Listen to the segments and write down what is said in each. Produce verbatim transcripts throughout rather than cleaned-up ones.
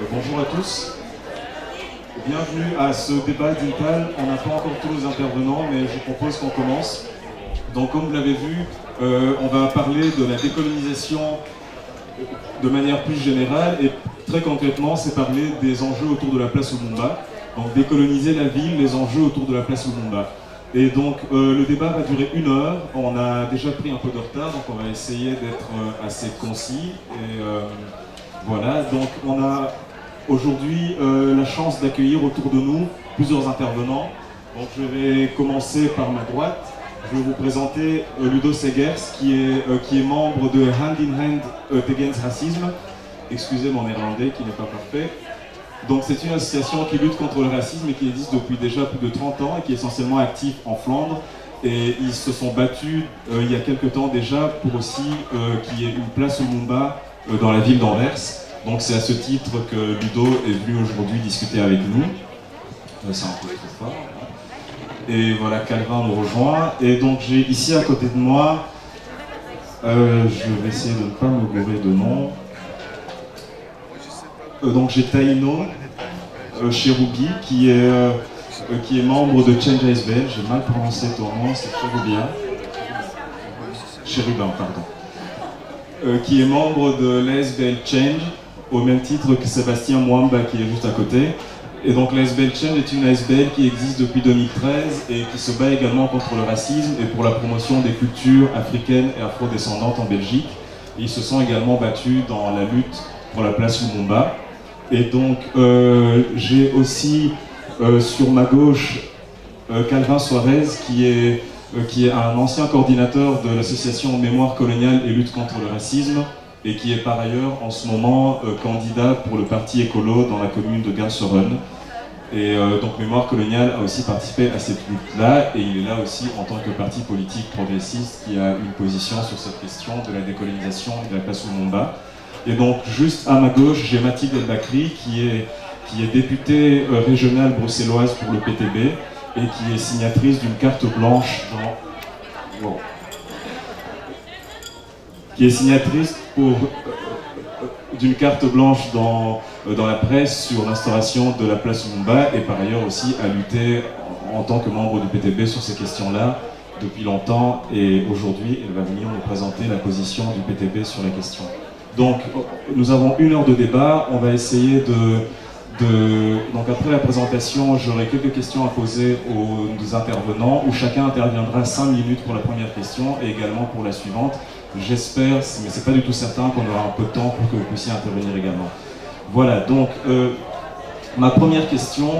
Euh, bonjour à tous. Bienvenue à ce débat d'Intal. On n'a pas encore tous les intervenants, mais je propose qu'on commence. Donc, comme vous l'avez vu, euh, on va parler de la décolonisation de manière plus générale et très concrètement, c'est parler des enjeux autour de la place Lumumba. Donc, décoloniser la ville, les enjeux autour de la place Lumumba. Et donc, euh, le débat va durer une heure. On a déjà pris un peu de retard, donc on va essayer d'être euh, assez concis. Et euh, voilà, donc on a aujourd'hui euh, la chance d'accueillir autour de nous plusieurs intervenants. Donc, je vais commencer par ma droite. Je vais vous présenter euh, Ludo Segers, qui est, euh, qui est membre de Hand in Hand Against Racism. Excusez mon néerlandais qui n'est pas parfait. Donc c'est une association qui lutte contre le racisme et qui existe depuis déjà plus de trente ans et qui est essentiellement active en Flandre. Et ils se sont battus euh, il y a quelques temps déjà pour aussi euh, qu'il y ait une place Lumumba euh, dans la ville d'Anvers. Donc c'est à ce titre que Ludo est venu aujourd'hui discuter avec nous. Euh, c'est un peu trop fort. Et voilà, Kalvin nous rejoint. Et donc j'ai ici à côté de moi, euh, je vais essayer de ne pas me gourer de nom. Donc j'ai Taino euh, Chérubin qui est, euh, qui est membre de Change. J'ai mal prononcé ton nom, c'est Chérubin. Chérubin, pardon. Euh, qui est membre de l'A S B L Change, au même titre que Sébastien Muamba qui est juste à côté. Et donc l'A S B L Change est une A S B L qui existe depuis deux mille treize et qui se bat également contre le racisme et pour la promotion des cultures africaines et afro-descendantes en Belgique. Et ils se sont également battus dans la lutte pour la place Lumumba. Et donc, euh, j'ai aussi euh, sur ma gauche euh, Kalvin Soiresse, qui est, euh, qui est un ancien coordinateur de l'association Mémoire coloniale et lutte contre le racisme, et qui est par ailleurs en ce moment euh, candidat pour le parti Ecolo dans la commune de Ganseren. Et euh, donc Mémoire coloniale a aussi participé à cette lutte-là, et il est là aussi en tant que parti politique progressiste qui a une position sur cette question de la décolonisation de la place Lumumba. Et donc, juste à ma gauche, j'ai Mathilde El Bakri, qui est, qui est députée euh, régionale bruxelloise pour le P T B et qui est signatrice d'une carte blanche dans... Wow. Qui est signatrice pour... d'une carte blanche dans, euh, dans la presse sur l'instauration de la place Lumumba et par ailleurs aussi à lutter en, en tant que membre du P T B sur ces questions-là depuis longtemps. Et aujourd'hui, elle va venir nous présenter la position du P T B sur la question. Donc, nous avons une heure de débat, on va essayer de... de... Donc après la présentation, j'aurai quelques questions à poser aux, aux intervenants, où chacun interviendra cinq minutes pour la première question et également pour la suivante. J'espère, mais c'est pas du tout certain, qu'on aura un peu de temps pour que vous puissiez intervenir également. Voilà, donc, euh, ma première question,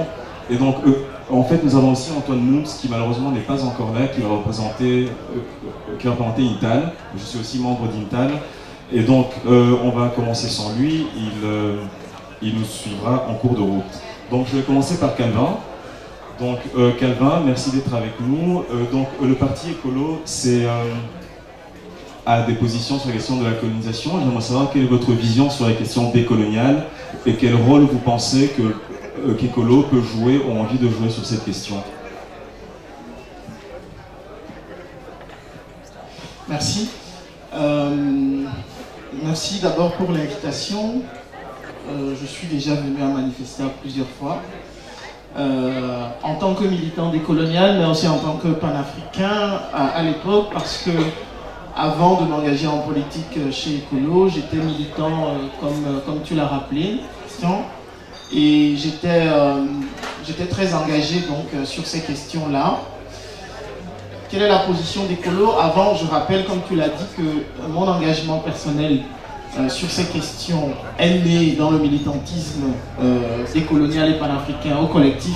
et donc, euh, en fait, nous avons aussi Antoine Moens, qui malheureusement n'est pas encore là, qui va représenter, euh, qui va représenter Intal. Je suis aussi membre d'Intal. Et donc, euh, on va commencer sans lui, il, euh, il nous suivra en cours de route. Donc, je vais commencer par Kalvin. Donc, euh, Kalvin, merci d'être avec nous. Euh, donc, euh, le parti Ecolo c'est, euh, a des positions sur la question de la colonisation. J'aimerais savoir quelle est votre vision sur la question décoloniale et quel rôle vous pensez que, euh, qu'Ecolo peut jouer ou a envie de jouer sur cette question. Merci. Euh... Merci d'abord pour l'invitation. Euh, je suis déjà venu à ManiFiesta plusieurs fois. Euh, en tant que militant décolonial, mais aussi en tant que panafricain à, à l'époque, parce que avant de m'engager en politique chez Ecolo, j'étais militant euh, comme, comme tu l'as rappelé, Christian. Et j'étais euh, j'étais très engagé donc, sur ces questions-là. Quelle est la position d'Ecolo? Avant, je rappelle, comme tu l'as dit, que mon engagement personnel euh, sur ces questions est né dans le militantisme euh, décolonial et panafricain au collectif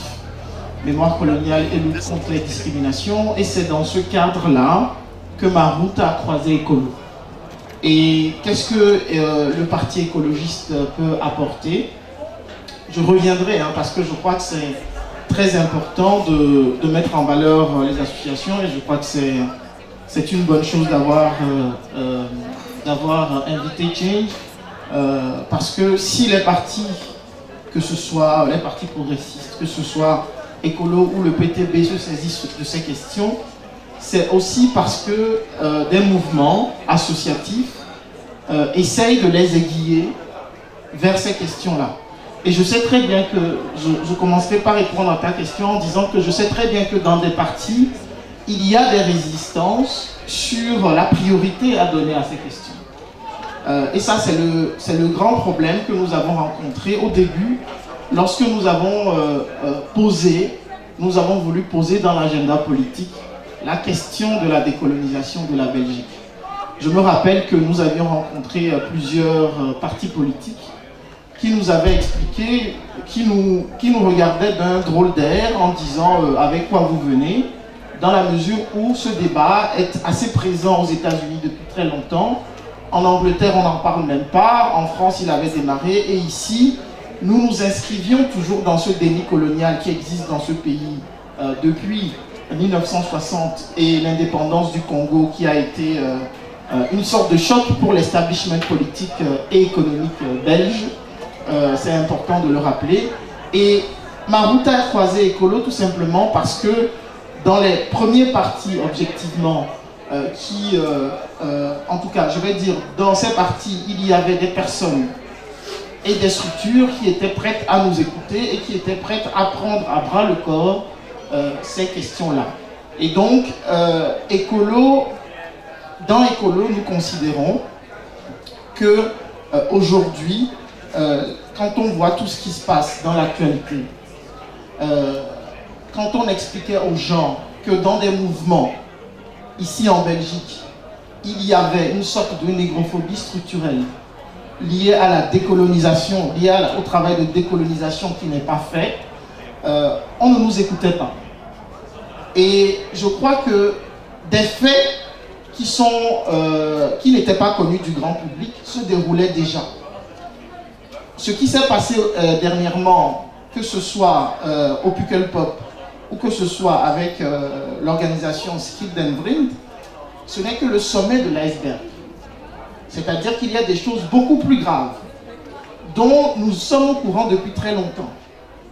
Mémoire coloniale et lutte contre les discriminations. Et c'est dans ce cadre-là que ma route a croisé Ecolo. Et qu'est-ce que euh, le parti écologiste peut apporter? Je reviendrai, hein, parce que je crois que c'est... très important de, de mettre en valeur les associations et je crois que c'est une bonne chose d'avoir euh, d'avoir invité Change euh, parce que si les partis, que ce soit les partis progressistes, que ce soit Ecolo ou le P T B se saisissent de ces questions, c'est aussi parce que euh, des mouvements associatifs euh, essayent de les aiguiller vers ces questions-là. Et je sais très bien que, je, je commencerai par répondre à ta question en disant que je sais très bien que dans des partis, il y a des résistances sur la priorité à donner à ces questions. Euh, et ça, c'est le, c'est le grand problème que nous avons rencontré au début, lorsque nous avons euh, euh, posé, nous avons voulu poser dans l'agenda politique la question de la décolonisation de la Belgique. Je me rappelle que nous avions rencontré euh, plusieurs euh, partis politiques qui nous avaient expliqué, qui nous, qui nous regardaient d'un drôle d'air en disant euh, avec quoi vous venez, dans la mesure où ce débat est assez présent aux États-Unis depuis très longtemps. En Angleterre, on n'en parle même pas. En France, il avait démarré. Et ici, nous nous inscrivions toujours dans ce déni colonial qui existe dans ce pays euh, depuis mille neuf cent soixante et l'indépendance du Congo qui a été euh, euh, une sorte de choc pour l'establishment politique euh, et économique euh, belge. Euh, C'est important de le rappeler. Et ma route a croisé Ecolo tout simplement parce que dans les premiers partis, objectivement, euh, qui, euh, euh, en tout cas, je vais dire, dans ces partis, il y avait des personnes et des structures qui étaient prêtes à nous écouter et qui étaient prêtes à prendre à bras le corps euh, ces questions-là. Et donc, euh, Ecolo, dans Ecolo, nous considérons que euh, aujourd'hui, euh, quand on voit tout ce qui se passe dans l'actualité, euh, quand on expliquait aux gens que dans des mouvements, ici en Belgique, il y avait une sorte de négrophobie structurelle liée à la décolonisation, liée au travail de décolonisation qui n'est pas fait, euh, on ne nous écoutait pas. Et je crois que des faits qui sont, euh, qui n'étaient pas connus du grand public se déroulaient déjà. Ce qui s'est passé euh, dernièrement, que ce soit euh, au Pukkelpop, ou que ce soit avec euh, l'organisation Skildenbrink, ce n'est que le sommet de l'iceberg. C'est-à-dire qu'il y a des choses beaucoup plus graves, dont nous sommes au courant depuis très longtemps.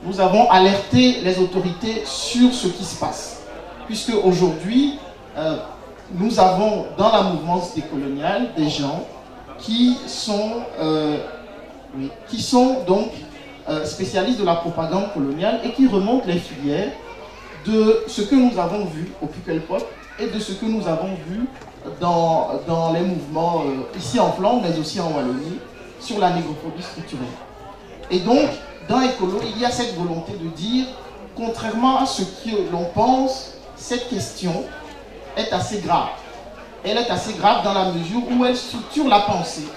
Nous avons alerté les autorités sur ce qui se passe, puisque aujourd'hui, euh, nous avons dans la mouvance décoloniale des gens qui sont, euh, qui sont donc euh, spécialistes de la propagande coloniale et qui remontent les filières de ce que nous avons vu au Pukkelpop et de ce que nous avons vu dans, dans les mouvements euh, ici en Flandre, mais aussi en Wallonie, sur la négrophobie structurelle. Et donc, dans Ecolo, il y a cette volonté de dire, contrairement à ce que l'on pense, cette question est assez grave. Elle est assez grave dans la mesure où elle structure la pensée.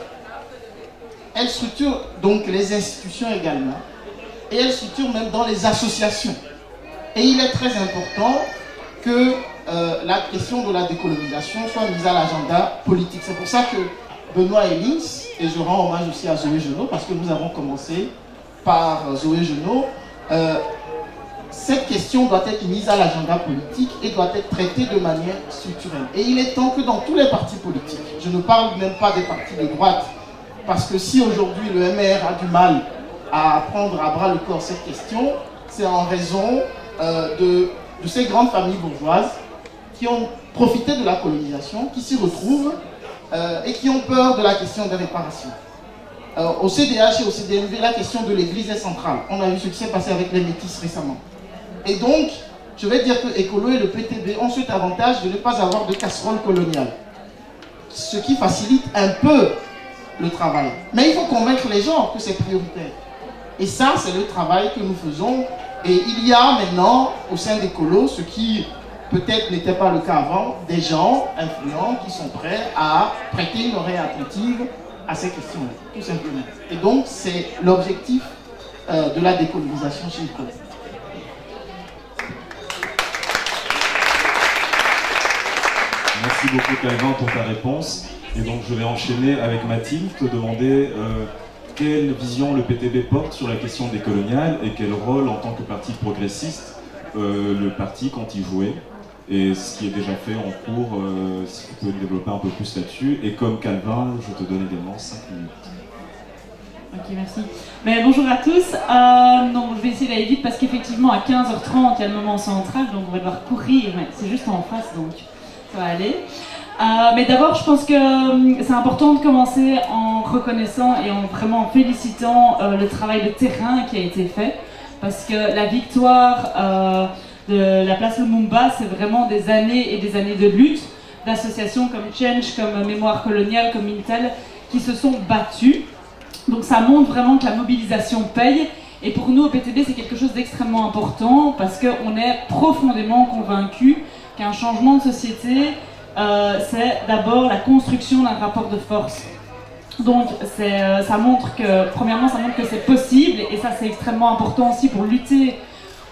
Elle structure donc les institutions également. Et elle structure même dans les associations. Et il est très important que euh, la question de la décolonisation soit mise à l'agenda politique. C'est pour ça que Benoît Hellings, et je rends hommage aussi à Zoé Genot, parce que nous avons commencé par Zoé Genot, euh, cette question doit être mise à l'agenda politique et doit être traitée de manière structurelle. Et il est temps que dans tous les partis politiques, je ne parle même pas des partis de droite, parce que si aujourd'hui le M R a du mal à prendre à bras le corps cette question, c'est en raison Euh, de, de ces grandes familles bourgeoises qui ont profité de la colonisation, qui s'y retrouvent euh, et qui ont peur de la question des réparations. Euh, au C D H et au C D M V, la question de l'église est centrale. On a vu ce qui s'est passé avec les métis récemment. Et donc, je vais dire que Ecolo et le P T B ont cet avantage de ne pas avoir de casserole coloniale, ce qui facilite un peu le travail. Mais il faut convaincre les gens que c'est prioritaire. Et ça, c'est le travail que nous faisons. Et il y a maintenant, au sein d'Ecolo, ce qui peut-être n'était pas le cas avant, des gens influents qui sont prêts à prêter une oreille attentive à ces questions-là, tout simplement. Et donc, c'est l'objectif euh, de la décolonisation chez Ecolo. Merci beaucoup, Kalvin, pour ta réponse. Et donc, je vais enchaîner avec Mathilde, te demander... Euh... Quelle vision le P T B porte sur la question décoloniale et quel rôle en tant que parti progressiste euh, le parti compte y jouer et ce qui est déjà fait en cours, euh, si vous pouvez me développer un peu plus là-dessus. Et comme Kalvin, je te donne également cinq minutes. Ok, merci. Mais bonjour à tous. Euh, non, je vais essayer d'aller vite parce qu'effectivement à quinze heures trente, il y a le moment central, donc on va devoir courir, mais c'est juste en face, donc ça va aller. Euh, mais d'abord, je pense que c'est important de commencer en reconnaissant et en vraiment félicitant euh, le travail de terrain qui a été fait, parce que la victoire euh, de la place Lumumba, c'est vraiment des années et des années de lutte d'associations comme Change, comme Mémoire coloniale, comme Intal, qui se sont battues. Donc ça montre vraiment que la mobilisation paye. Et pour nous, au P T B, c'est quelque chose d'extrêmement important, parce qu'on est profondément convaincus qu'un changement de société, euh, c'est d'abord la construction d'un rapport de force. Donc euh, ça montre que, premièrement, ça montre que c'est possible, et ça c'est extrêmement important aussi pour lutter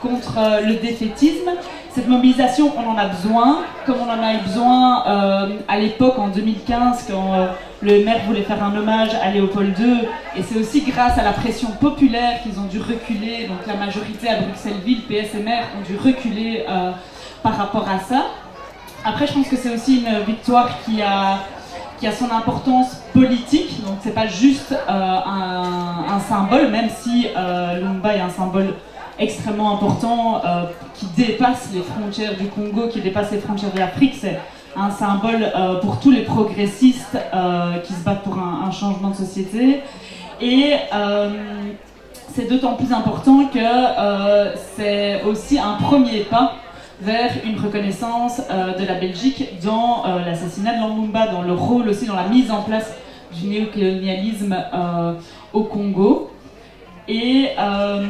contre euh, le défaitisme. Cette mobilisation, on en a besoin, comme on en a eu besoin euh, à l'époque, en deux mille quinze, quand euh, le maire voulait faire un hommage à Léopold deux, et c'est aussi grâce à la pression populaire qu'ils ont dû reculer. Donc la majorité à Bruxelles-Ville, P S M R, ont dû reculer euh, par rapport à ça. Après, je pense que c'est aussi une victoire qui a, qui a son importance politique, donc c'est pas juste euh, un, un symbole, même si euh, Lumumba est un symbole extrêmement important, euh, qui dépasse les frontières du Congo, qui dépasse les frontières de l'Afrique. C'est un symbole euh, pour tous les progressistes euh, qui se battent pour un, un changement de société. Et euh, c'est d'autant plus important que euh, c'est aussi un premier pas vers une reconnaissance euh, de la Belgique dans euh, l'assassinat de Lumumba, dans le rôle aussi, dans la mise en place du néocolonialisme euh, au Congo. Et euh,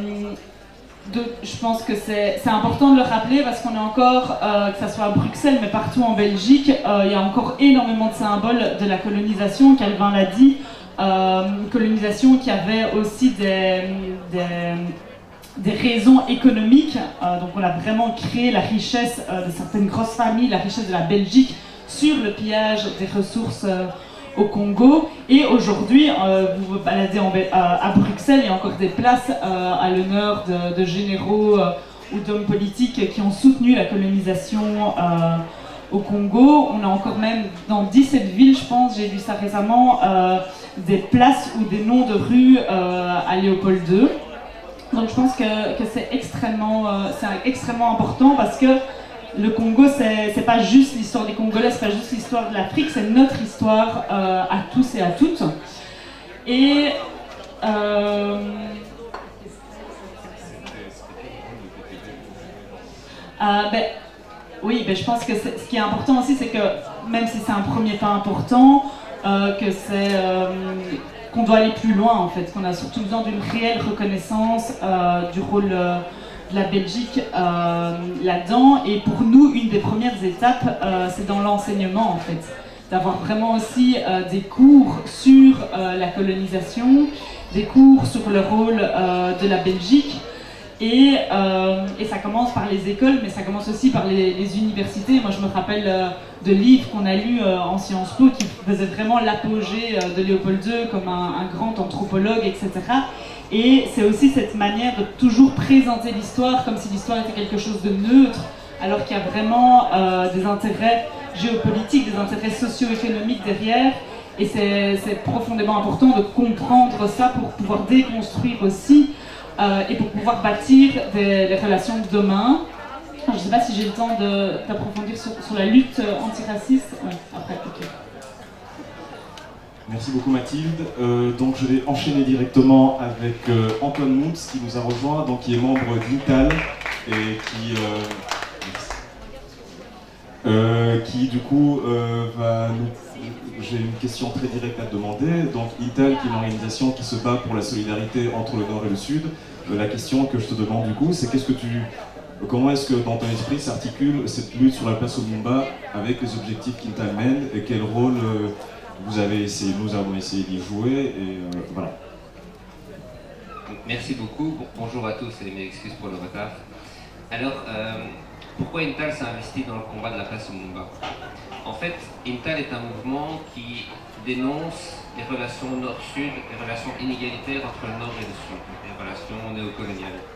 De, je pense que c'est important de le rappeler, parce qu'on est encore, euh, que ce soit à Bruxelles, mais partout en Belgique, euh, il y a encore énormément de symboles de la colonisation. Kalvin l'a dit, euh, colonisation qui avait aussi des, des, des raisons économiques. Euh, donc on a vraiment créé la richesse euh, de certaines grosses familles, la richesse de la Belgique, sur le pillage des ressources euh, au Congo. Et aujourd'hui, euh, vous vous baladez en, euh, à Bruxelles, il y a encore des places euh, à l'honneur de, de généraux euh, ou d'hommes politiques qui ont soutenu la colonisation euh, au Congo. On a encore, même dans dix-sept villes, je pense, j'ai vu ça récemment, euh, des places ou des noms de rues euh, à Léopold deux. Donc je pense que, que c'est extrêmement, euh, c'est extrêmement important, parce que le Congo, c'est pas juste l'histoire des Congolais, c'est pas juste l'histoire de l'Afrique, c'est notre histoire euh, à tous et à toutes. Et euh, euh, ben, oui, ben, je pense que ce qui est important aussi, c'est que même si c'est un premier pas important, euh, que c'est euh, qu'on doit aller plus loin en fait, qu'on a surtout besoin d'une réelle reconnaissance euh, du rôle euh, la Belgique euh, là-dedans. Et pour nous, une des premières étapes, euh, c'est dans l'enseignement en fait, d'avoir vraiment aussi euh, des cours sur euh, la colonisation, des cours sur le rôle euh, de la Belgique, et, euh, et ça commence par les écoles, mais ça commence aussi par les, les universités. Moi je me rappelle euh, de livres qu'on a lus euh, en Sciences Po qui faisaient vraiment l'apogée euh, de Léopold deux comme un, un grand anthropologue, et cetera. Et c'est aussi cette manière de toujours présenter l'histoire comme si l'histoire était quelque chose de neutre, alors qu'il y a vraiment euh, des intérêts géopolitiques, des intérêts socio-économiques derrière. Et c'est profondément important de comprendre ça pour pouvoir déconstruire aussi euh, et pour pouvoir bâtir des, les relations de demain. Je ne sais pas si j'ai le temps d'approfondir sur, sur la lutte antiraciste. Ouais, après, ok. Merci beaucoup Mathilde. Euh, donc je vais enchaîner directement avec euh, Antoine Moens qui nous a rejoint, donc qui est membre d'Intal et qui, euh, euh, qui du coup euh, va nous... J'ai une question très directe à te demander. Donc Intal, qui est une organisation qui se bat pour la solidarité entre le Nord et le Sud. Euh, la question que je te demande du coup, c'est qu'est-ce que tu... Comment est-ce que dans ton esprit s'articule cette lutte sur la place Lumumba avec les objectifs qu'Intal mène, et quel rôle euh, Vous avez essayé, nous avons essayé d'y jouer, et euh, voilà. Merci beaucoup, bonjour à tous et mes excuses pour le retard. Alors, euh, pourquoi Intal s'est investi dans le combat de la place Lumumba? En fait, Intal est un mouvement qui dénonce les relations nord-sud, les relations inégalitaires entre le nord et le sud, les relations néocoloniales.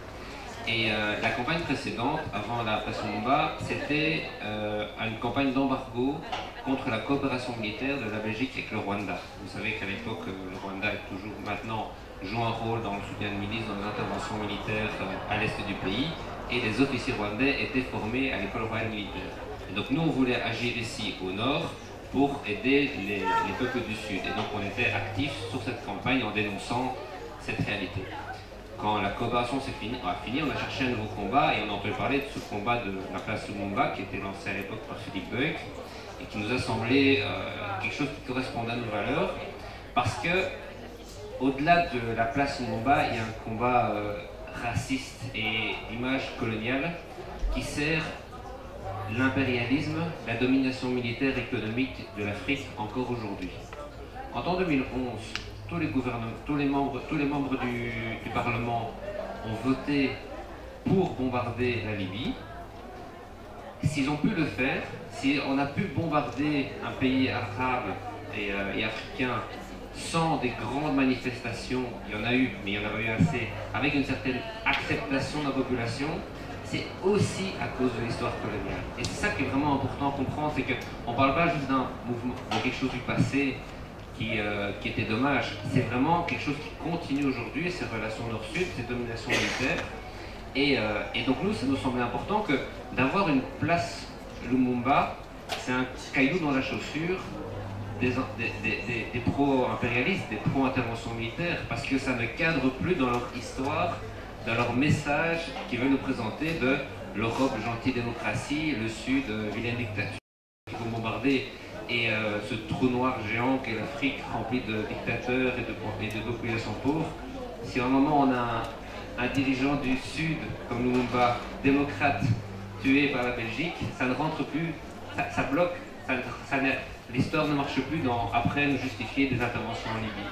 Et euh, la campagne précédente, avant la place Lumumba, c'était euh, une campagne d'embargo contre la coopération militaire de la Belgique avec le Rwanda. Vous savez qu'à l'époque, le Rwanda est toujours, maintenant, joue un rôle dans le soutien de milices, dans les interventions militaires à l'est du pays, et les officiers rwandais étaient formés à l'École royale militaire. Et donc nous, on voulait agir ici au nord pour aider les, les peuples du Sud. Et donc on était actifs sur cette campagne en dénonçant cette réalité. Quand la coopération s'est finie, on a fini, on a cherché un nouveau combat et on a entendu parler de ce combat de la place Lumumba qui était lancé à l'époque par Philippe Beuc et qui nous a semblé euh, quelque chose qui correspondait à nos valeurs parce que au-delà de la place Lumumba, il y a un combat euh, raciste et d'image coloniale qui sert l'impérialisme, la domination militaire et économique de l'Afrique encore aujourd'hui. En deux mille onze, tous les gouvernements, tous les membres, tous les membres du, du Parlement ont voté pour bombarder la Libye. S'ils ont pu le faire, si on a pu bombarder un pays arabe et, euh, et africain sans des grandes manifestations, il y en a eu, mais il n'y en a pas eu assez, avec une certaine acceptation de la population, c'est aussi à cause de l'histoire coloniale. Et c'est ça qui est vraiment important à comprendre, c'est qu'on ne parle pas juste d'un mouvement, de quelque chose du passé qui, euh, qui était dommage. C'est vraiment quelque chose qui continue aujourd'hui, ces relations nord-sud, ces dominations militaires. Et, euh, et donc nous, ça nous semblait important que d'avoir une place Lumumba, c'est un caillou dans la chaussure des, des, des, des, des pro-impérialistes, des pro-interventions militaires, parce que ça ne cadre plus dans leur histoire, dans leur message qu'ils veulent nous présenter de l'Europe gentille démocratie, le Sud, vilaine dictature qu'il faut bombarder, et euh, ce trou noir géant qu'est l'Afrique rempli de dictateurs et de, et de populations pauvres. Si à un moment on a un, un dirigeant du Sud, comme Lumumba, démocrate, tué par la Belgique, ça ne rentre plus, ça, ça bloque, ça, ça l'histoire ne marche plus dans, après nous justifier des interventions en Libye.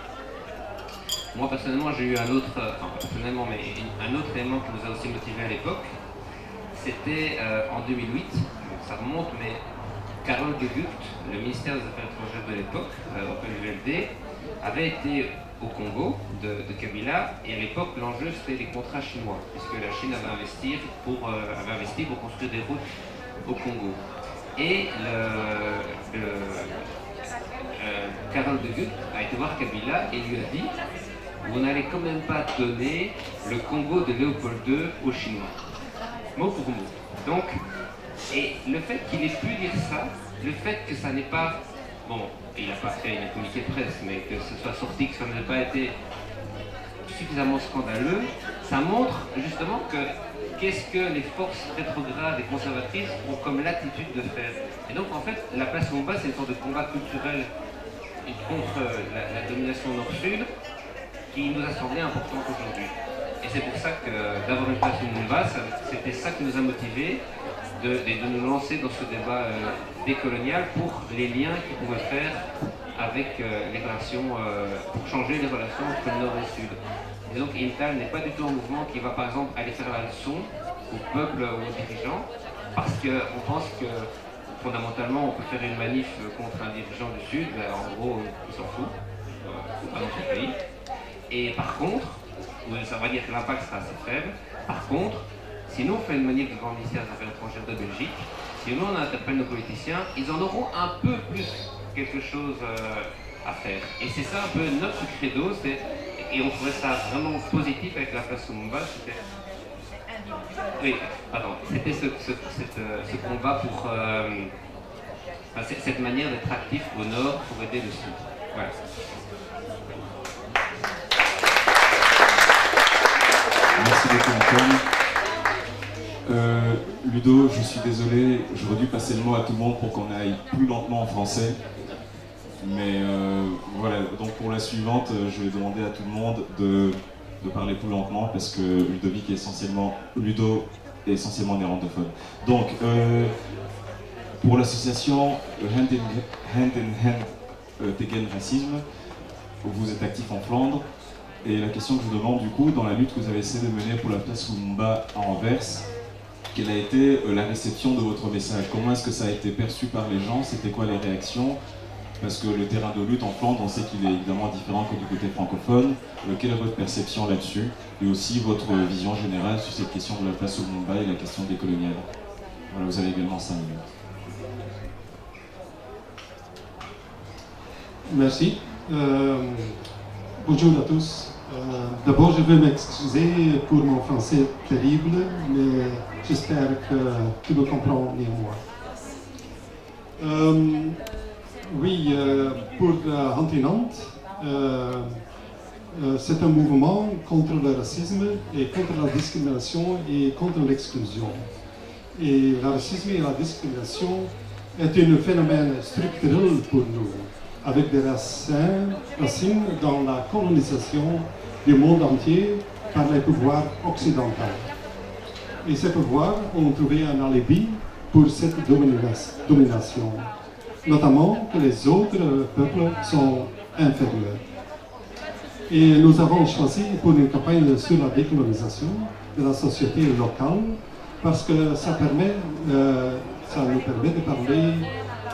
Moi personnellement j'ai eu un autre, enfin personnellement mais un autre élément qui nous a aussi motivé à l'époque, c'était euh, en deux mille huit, ça remonte, mais Karel De Gucht, le ministère des Affaires étrangères de l'époque, euh, au P L D, avait été au Congo de, de Kabila, et à l'époque l'enjeu c'était les contrats chinois, puisque la Chine avait investi pour, euh, avait investi pour construire des routes au Congo. Et le, le, euh, Karel De Gucht a été voir Kabila et lui a dit: vous n'allez quand même pas donner le Congo de Léopold deux aux Chinois. Mot pour mot. Donc, et le fait qu'il ait pu dire ça, le fait que ça n'ait pas... Bon, il n'a pas fait une communiqué de presse, mais que ce soit sorti, que ça n'ait pas été suffisamment scandaleux, ça montre justement que qu'est-ce que les forces rétrogrades et conservatrices ont comme l'attitude de faire. Et donc en fait, la place Lumumba, c'est une sorte de combat culturel contre la, la domination nord-sud, qui nous a semblé important aujourd'hui. Et c'est pour ça que d'avoir une place Lumumba, c'était ça qui nous a motivés de, de nous lancer dans ce débat euh, décolonial pour les liens qu'ils pouvaient faire avec euh, les relations, euh, pour changer les relations entre le Nord et le Sud. Et donc Intal n'est pas du tout un mouvement qui va par exemple aller faire la leçon au peuple ou aux dirigeants, parce qu'on pense que fondamentalement on peut faire une manif contre un dirigeant du Sud, ben, en gros il s'en fout, euh, il ne faut pas dans son pays. Et par contre, ça va dire que l'impact sera assez faible. Par contre, si nous on fait une manif devant le ministère des Affaires étrangères de Belgique, si nous on interpelle nos politiciens, ils en auront un peu plus quelque chose euh, à faire. Et c'est ça un peu notre credo, et on trouvait ça vraiment positif avec la place Lumumba. C'était oui, pardon, c'était ce, ce, euh, ce combat pour euh, enfin, cette manière d'être actif au Nord pour aider le Sud. Voilà. Merci beaucoup Antoine. Euh, Ludo, je suis désolé, j'aurais dû passer le mot à tout le monde pour qu'on aille plus lentement en français. Mais euh, voilà, donc pour la suivante, je vais demander à tout le monde de, de parler plus lentement parce que Ludovic est essentiellement, Ludo est essentiellement néerlandophone. Donc, euh, pour l'association Hand in Hand, Hand Against Racism, vous êtes actif en Flandre. Et la question que je vous demande, du coup, dans la lutte que vous avez essayé de mener pour la place Lumumba à Anvers, quelle a été la réception de votre message? Comment est-ce que ça a été perçu par les gens? C'était quoi les réactions? Parce que le terrain de lutte en Flandre, on sait qu'il est évidemment différent que du côté francophone. Quelle est votre perception là-dessus? Et aussi votre vision générale sur cette question de la place Lumumba et la question décoloniale. Voilà, vous avez également cinq minutes. Merci. Euh, bonjour à tous. Euh, D'abord, je veux m'excuser pour mon français terrible, mais j'espère que tu me comprends néanmoins. Euh, Oui, euh, pour euh, Hand in Hand, euh, euh, c'est un mouvement contre le racisme et contre la discrimination et contre l'exclusion. Et le racisme et la discrimination est un phénomène structurel pour nous, avec des racines, racines dans la colonisation du monde entier par les pouvoirs occidentaux. Et ces pouvoirs ont trouvé un alibi pour cette domination, notamment que les autres peuples sont inférieurs. Et nous avons choisi pour une campagne sur la décolonisation de la société locale, parce que ça, permet, euh, ça nous permet de parler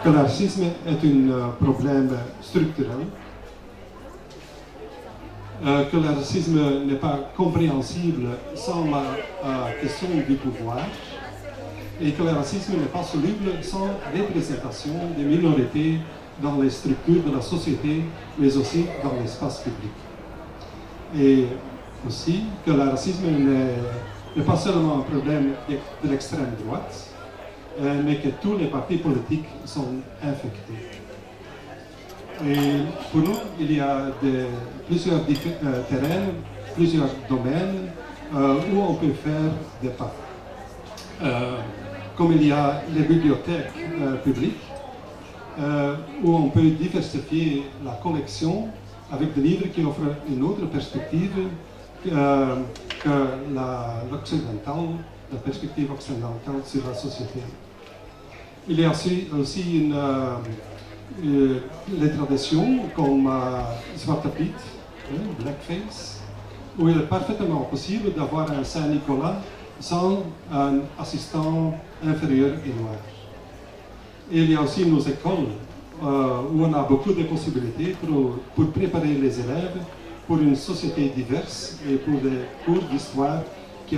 que le racisme est un problème structurel, euh, que le racisme n'est pas compréhensible sans la euh, question du pouvoir, et que le racisme n'est pas soluble sans représentation des minorités dans les structures de la société, mais aussi dans l'espace public. Et aussi que le racisme n'est n'est pas seulement un problème de l'extrême droite, euh, mais que tous les partis politiques sont infectés. Et pour nous, il y a des, plusieurs euh, terrains, plusieurs domaines euh, où on peut faire des pas. Euh, comme il y a les bibliothèques euh, publiques, euh, où on peut diversifier la collection avec des livres qui offrent une autre perspective Euh, que l'occidental, la, la perspective occidentale sur la société. Il y a aussi, aussi une, euh, euh, les traditions comme euh, Zwarte Piet, euh, Blackface, où il est parfaitement possible d'avoir un Saint-Nicolas sans un assistant inférieur et noir. Et il y a aussi nos écoles, euh, où on a beaucoup de possibilités pour, pour préparer les élèves pour une société diverse et pour des cours d'histoire qui,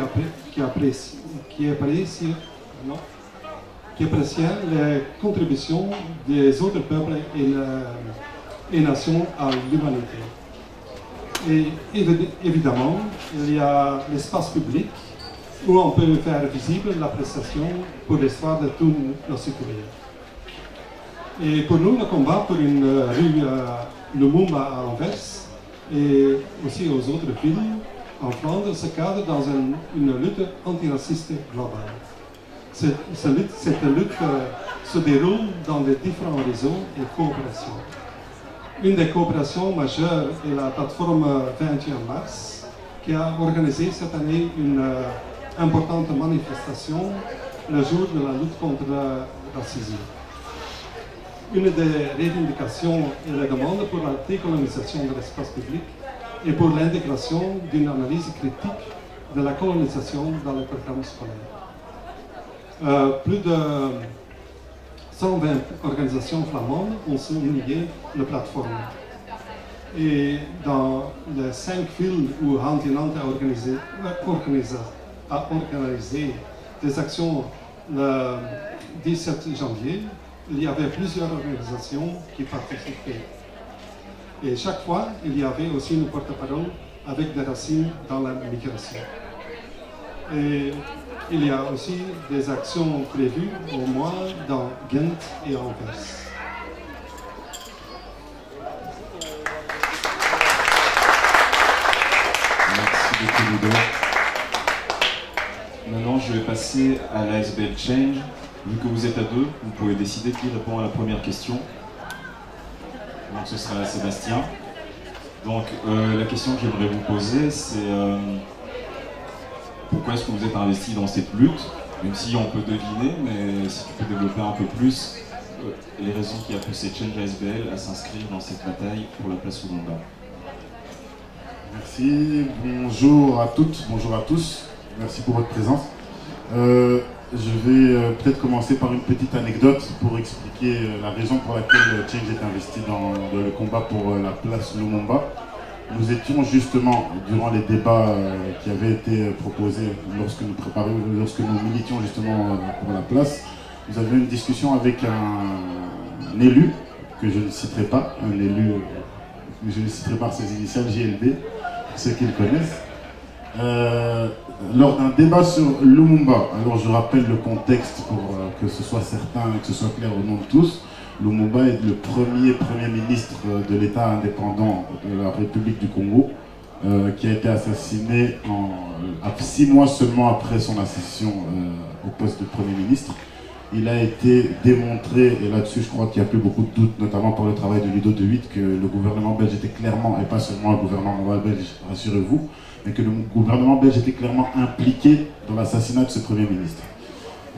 qui, apprécient, qui, apprécient, non, qui apprécient les contributions des autres peuples et, la, et nations à l'humanité. Et évidemment, il y a l'espace public où on peut faire visible la prestation pour l'histoire de tous nos citoyens. Et pour nous, le combat pour une rue Lumumba à Anvers et aussi aux autres villes en Flandre se cadre dans une, une lutte antiraciste globale. Cette, cette lutte, cette lutte euh, se déroule dans les différents réseaux et coopérations. Une des coopérations majeures est la Plateforme vingt et un mars, qui a organisé cette année une euh, importante manifestation le jour de la lutte contre le racisme. Une des revendications est la demande pour la décolonisation de l'espace public et pour l'intégration d'une analyse critique de la colonisation dans les programmes scolaires. Euh, plus de cent vingt organisations flamandes ont signé la plateforme. Et dans les cinq villes où Hand in Hand a organisé, a organisé des actions le dix-sept janvier, il y avait plusieurs organisations qui participaient. Et chaque fois, il y avait aussi une porte-parole avec des racines dans la migration. Et il y a aussi des actions prévues au mois dans Ghent et Anvers. Merci beaucoup, Ludo. Maintenant, je vais passer à l'A S B L Change. Vu que vous êtes à deux, vous pouvez décider qui répond à la première question. Donc ce sera Sébastien. Donc euh, la question que j'aimerais vous poser, c'est euh, pourquoi est-ce que vous êtes investi dans cette lutte? Même si on peut deviner, mais si tu peux développer un peu plus euh, les raisons qui a poussé Change A S B L à s'inscrire dans cette bataille pour la place Lumumba. Merci, bonjour à toutes, bonjour à tous. Merci pour votre présence. Euh, Je vais euh, peut-être commencer par une petite anecdote pour expliquer euh, la raison pour laquelle Change est investi dans, dans le combat pour euh, la place Lumumba. Nous étions justement, durant les débats euh, qui avaient été proposés lorsque nous préparions, lorsque nous militions justement euh, pour la place, nous avions une discussion avec un, un élu, que je ne citerai pas, un élu, euh, je ne citerai pas ses initiales, J L B, pour ceux qui le connaissent. Euh, lors d'un débat sur Lumumba, alors je rappelle le contexte pour euh, que ce soit certain, que ce soit clair au nom de tous, Lumumba est le premier premier ministre de l'État indépendant de la République du Congo, euh, qui a été assassiné en, à six mois seulement après son accession euh, au poste de premier ministre. Il a été démontré, et là-dessus je crois qu'il n'y a plus beaucoup de doutes, notamment pour le travail de Ludo De Witte, que le gouvernement belge était clairement, et pas seulement le gouvernement belge, rassurez-vous, mais que le gouvernement belge était clairement impliqué dans l'assassinat de ce Premier ministre.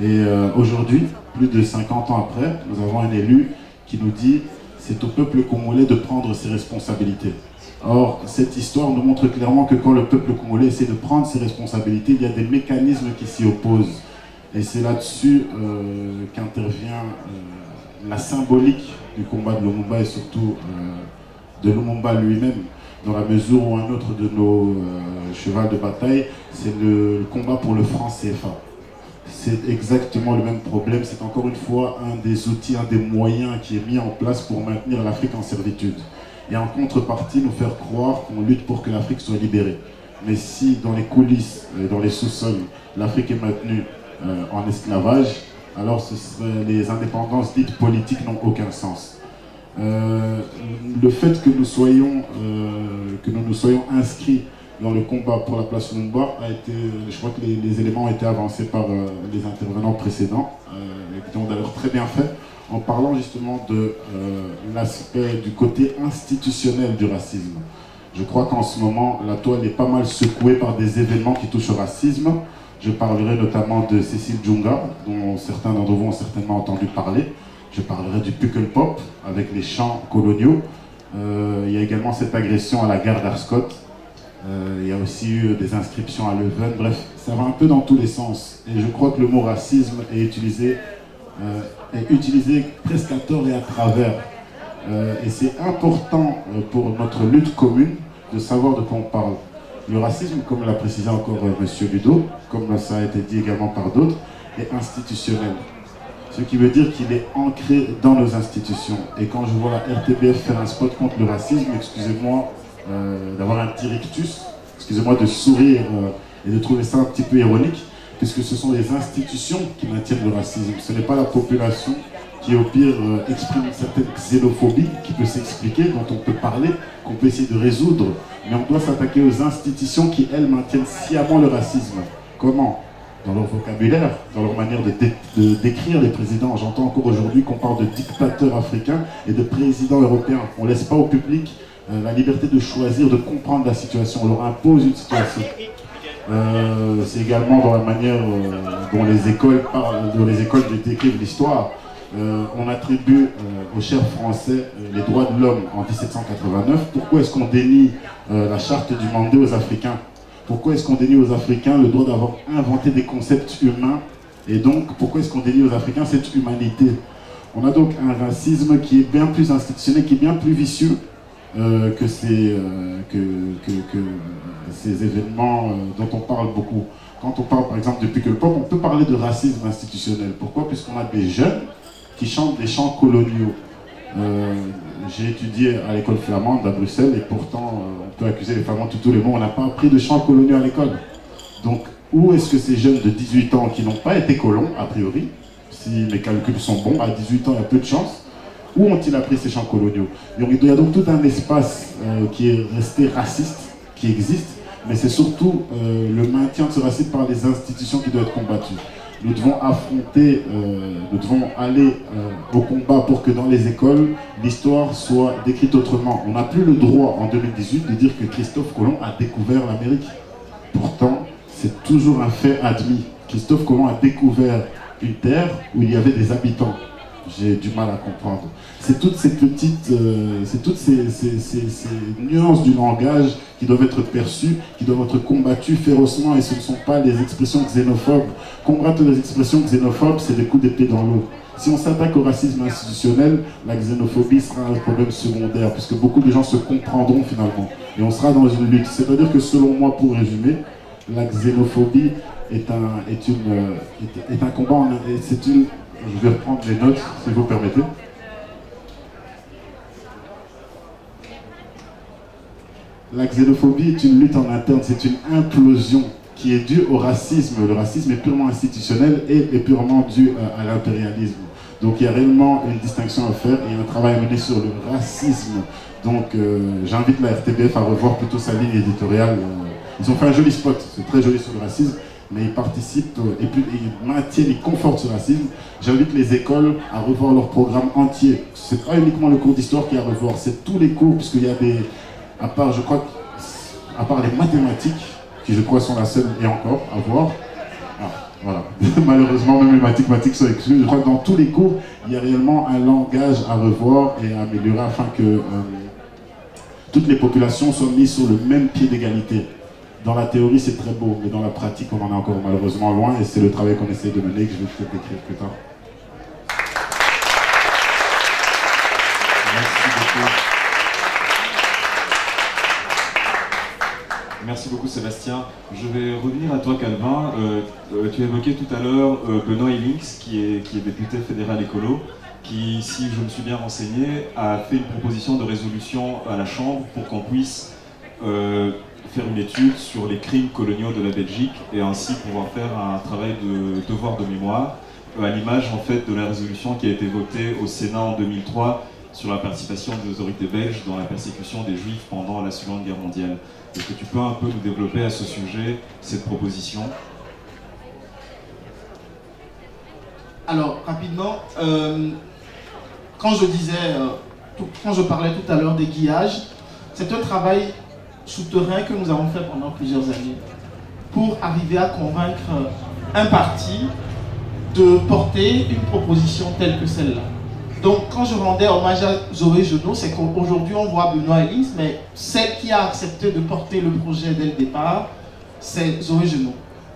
Et euh, aujourd'hui, plus de cinquante ans après, nous avons un élu qui nous dit « c'est au peuple congolais de prendre ses responsabilités ». Or, cette histoire nous montre clairement que quand le peuple congolais essaie de prendre ses responsabilités, il y a des mécanismes qui s'y opposent. Et c'est là-dessus euh, qu'intervient euh, la symbolique du combat de Lumumba et surtout euh, de Lumumba lui-même, dans la mesure où un autre de nos euh, chevals de bataille, c'est le, le combat pour le franc C F A. C'est exactement le même problème, c'est encore une fois un des outils, un des moyens qui est mis en place pour maintenir l'Afrique en servitude. Et en contrepartie, nous faire croire qu'on lutte pour que l'Afrique soit libérée. Mais si dans les coulisses et dans les sous-sols, l'Afrique est maintenue Euh, en esclavage, alors ce serait, les indépendances dites politiques n'ont aucun sens. Euh, le fait que nous, soyons, euh, que nous nous soyons inscrits dans le combat pour la place Lumumba a été, je crois que les, les éléments ont été avancés par euh, les intervenants précédents, euh, qui ont d'ailleurs très bien fait, en parlant justement de euh, l'aspect du côté institutionnel du racisme. Je crois qu'en ce moment, la toile est pas mal secouée par des événements qui touchent au racisme. Je parlerai notamment de Cécile Djunga, dont certains d'entre vous ont certainement entendu parler. Je parlerai du Pukkelpop, avec les chants coloniaux. Euh, il y a également cette agression à la gare d'Arscott. Euh, il y a aussi eu des inscriptions à Leuven. Bref, ça va un peu dans tous les sens. Et je crois que le mot racisme est utilisé, euh, est utilisé presque à tort et à travers. Euh, et c'est important pour notre lutte commune de savoir de quoi on parle. Le racisme, comme l'a précisé encore euh, M. Ludo, comme ça a été dit également par d'autres, est institutionnel. Ce qui veut dire qu'il est ancré dans nos institutions. Et quand je vois la R T B F faire un spot contre le racisme, excusez-moi euh, d'avoir un petit rictus, excusez-moi de sourire euh, et de trouver ça un petit peu ironique, puisque ce sont les institutions qui maintiennent le racisme. Ce n'est pas la population qui, au pire, euh, exprime une certaine xénophobie qui peut s'expliquer, dont on peut parler, qu'on peut essayer de résoudre. Mais on doit s'attaquer aux institutions qui, elles, maintiennent sciemment le racisme. Comment? Dans leur vocabulaire, dans leur manière de dé de décrire les présidents. J'entends encore aujourd'hui qu'on parle de dictateurs africains et de présidents européens. On ne laisse pas au public euh, la liberté de choisir, de comprendre la situation. On leur impose une situation. Euh, C'est également dans la manière euh, dont les écoles parlent, dont les écoles décrivent l'histoire. Euh, on attribue euh, aux chefs français euh, les droits de l'homme en mille sept cent quatre-vingt-neuf. Pourquoi est-ce qu'on dénie euh, la charte du Mandé aux Africains? Pourquoi est-ce qu'on dénie aux Africains le droit d'avoir inventé des concepts humains? Et donc, pourquoi est-ce qu'on dénie aux Africains cette humanité? On a donc un racisme qui est bien plus institutionnel, qui est bien plus vicieux euh, que, ces, euh, que, que, que ces événements euh, dont on parle beaucoup. Quand on parle par exemple de Pukkelpop, on peut parler de racisme institutionnel. Pourquoi? Puisqu'on a des jeunes qui chantent des chants coloniaux. Euh, J'ai étudié à l'école flamande à Bruxelles et pourtant euh, on peut accuser les Flamands de tous les mots, on n'a pas appris de chants coloniaux à l'école. Donc où est-ce que ces jeunes de dix-huit ans qui n'ont pas été colons, a priori, si mes calculs sont bons, à dix-huit ans il y a peu de chance, où ont-ils appris ces chants coloniaux? Donc, il y a donc tout un espace euh, qui est resté raciste, qui existe, mais c'est surtout euh, le maintien de ce racisme par les institutions qui doit être combattu. Nous devons affronter, euh, nous devons aller euh, au combat pour que dans les écoles, l'histoire soit décrite autrement. On n'a plus le droit en deux mille dix-huit de dire que Christophe Colomb a découvert l'Amérique. Pourtant, c'est toujours un fait admis. Christophe Colomb a découvert une terre où il y avait des habitants. J'ai du mal à comprendre. C'est toutes ces petites, euh, c'est toutes ces, ces, ces, ces nuances du langage qui doivent être perçues, qui doivent être combattues férocement, et ce ne sont pas les expressions xénophobes. Combattre les expressions xénophobes, c'est des coups d'épée dans l'eau. Si on s'attaque au racisme institutionnel, la xénophobie sera un problème secondaire, puisque beaucoup de gens se comprendront finalement, et on sera dans une lutte. C'est-à-dire que selon moi, pour résumer, la xénophobie est un, est une, est, est un combat, en, c'est une... Je vais reprendre les notes, si vous permettez. La xénophobie est une lutte en interne, c'est une implosion qui est due au racisme. Le racisme est purement institutionnel et est purement dû à, à l'impérialisme. Donc il y a réellement une distinction à faire et un travail mené sur le racisme. Donc euh, j'invite la R T B F à revoir plutôt sa ligne éditoriale. Ils ont fait un joli spot, c'est très joli sur le racisme, mais ils participent et puis ils maintiennent, ils confortent ce racisme. J'invite les écoles à revoir leur programme entier. C'est pas uniquement le cours d'histoire qui est à revoir, c'est tous les cours, puisqu'il y a des... À part, je crois, à part les mathématiques, qui je crois sont la seule et encore à voir. Ah, voilà. Malheureusement, même les mathématiques sont exclues. Je crois que dans tous les cours, il y a réellement un langage à revoir et à améliorer afin que euh, toutes les populations soient mises sur le même pied d'égalité. Dans la théorie, c'est très beau, mais dans la pratique, on en est encore malheureusement loin, et c'est le travail qu'on essaie de mener que je vais peut-être décrire plus tard. Merci beaucoup Sébastien. Je vais revenir à toi Kalvin. Euh, tu évoquais tout à l'heure euh, Benoît Hellings, qui est, qui est député fédéral Ecolo, qui, si je me suis bien renseigné, a fait une proposition de résolution à la Chambre pour qu'on puisse euh, faire une étude sur les crimes coloniaux de la Belgique et ainsi pouvoir faire un travail de devoir de mémoire, euh, à l'image en fait de la résolution qui a été votée au Sénat en deux mille trois sur la participation des autorités belges dans la persécution des Juifs pendant la Seconde Guerre mondiale. Est-ce que tu peux un peu nous développer à ce sujet cette proposition? Alors, rapidement, euh, quand je disais, euh, tout, quand je parlais tout à l'heure d'aiguillage, c'est un travail souterrain que nous avons fait pendant plusieurs années pour arriver à convaincre un parti de porter une proposition telle que celle-là. Donc, quand je rendais hommage à Zoé Genot, c'est qu'aujourd'hui, on voit Benoît Hellings, mais celle qui a accepté de porter le projet dès le départ, c'est Zoé Genot.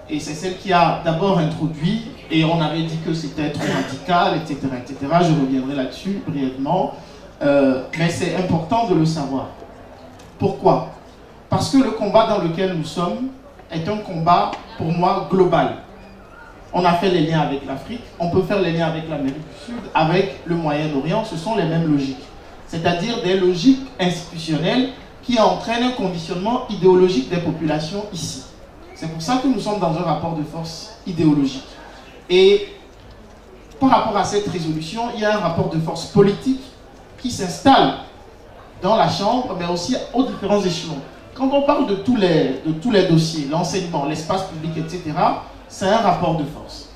Et c'est celle qui a d'abord introduit, et on avait dit que c'était trop radical, et cetera, et cetera. Je reviendrai là-dessus brièvement, euh, mais c'est important de le savoir. Pourquoi? Parce que le combat dans lequel nous sommes est un combat, pour moi, global. On a fait les liens avec l'Afrique, on peut faire les liens avec l'Amérique du Sud, avec le Moyen-Orient, ce sont les mêmes logiques. C'est-à-dire des logiques institutionnelles qui entraînent un conditionnement idéologique des populations ici. C'est pour ça que nous sommes dans un rapport de force idéologique. Et par rapport à cette résolution, il y a un rapport de force politique qui s'installe dans la Chambre, mais aussi aux différents échelons. Quand on parle de tous les, de tous les dossiers, l'enseignement, l'espace public, et cetera, c'est un rapport de force.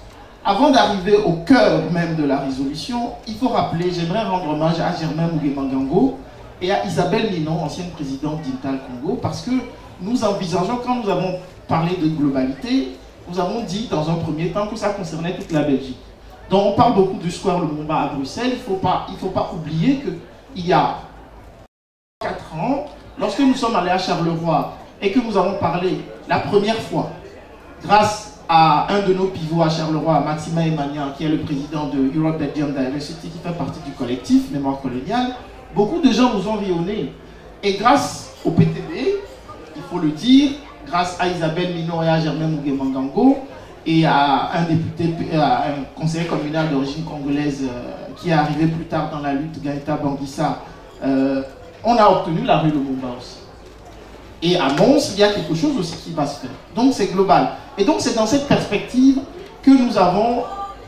Avant d'arriver au cœur même de la résolution, il faut rappeler, j'aimerais rendre hommage à Germain Mugemangango et à Isabelle Minon, ancienne présidente d'Intal Congo, parce que nous envisageons, quand nous avons parlé de globalité, nous avons dit dans un premier temps que ça concernait toute la Belgique. Donc on parle beaucoup du square Lumumba à Bruxelles, il ne faut pas, il faut pas oublier qu'il y a quatre ans, lorsque nous sommes allés à Charleroi et que nous avons parlé la première fois, grâce à un de nos pivots à Charleroi, Maxima Emanian, qui est le président de Europe Belgium Diversity, qui fait partie du collectif Mémoire coloniale, beaucoup de gens nous ont rayonnés. Et grâce au P T B, il faut le dire, grâce à Isabelle Minon et à Germain Mugemangango, et à un député, à un conseiller communal d'origine congolaise euh, qui est arrivé plus tard dans la lutte, Gaïta Bangissa, euh, on a obtenu la rue Lumumba aussi. Et à Mons, il y a quelque chose aussi qui va se faire. Donc c'est global. Et donc c'est dans cette perspective que nous avons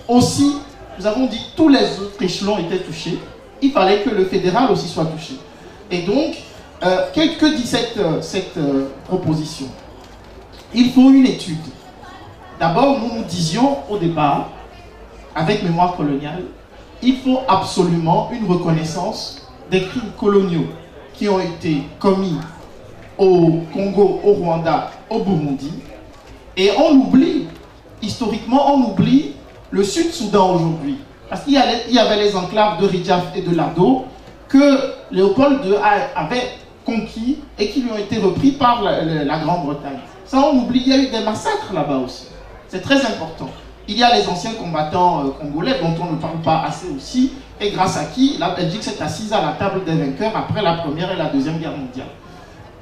aussi, nous avons dit tous les autres échelons étaient touchés. Il fallait que le fédéral aussi soit touché. Et donc, euh, que, que dit cette, cette euh, proposition? Il faut une étude. D'abord, nous nous disions au départ, avec Mémoire coloniale, il faut absolument une reconnaissance des crimes coloniaux qui ont été commis au Congo, au Rwanda, au Burundi. Et on oublie, historiquement, on oublie le Sud-Soudan aujourd'hui. Parce qu'il y avait les enclaves de Ridjaf et de Lado que Léopold deux avait conquis et qui lui ont été repris par la Grande-Bretagne. Ça, on oublie, il y a eu des massacres là-bas aussi. C'est très important. Il y a les anciens combattants congolais dont on ne parle pas assez aussi, et grâce à qui la Belgique s'est assise à la table des vainqueurs après la Première et la Deuxième Guerre mondiale.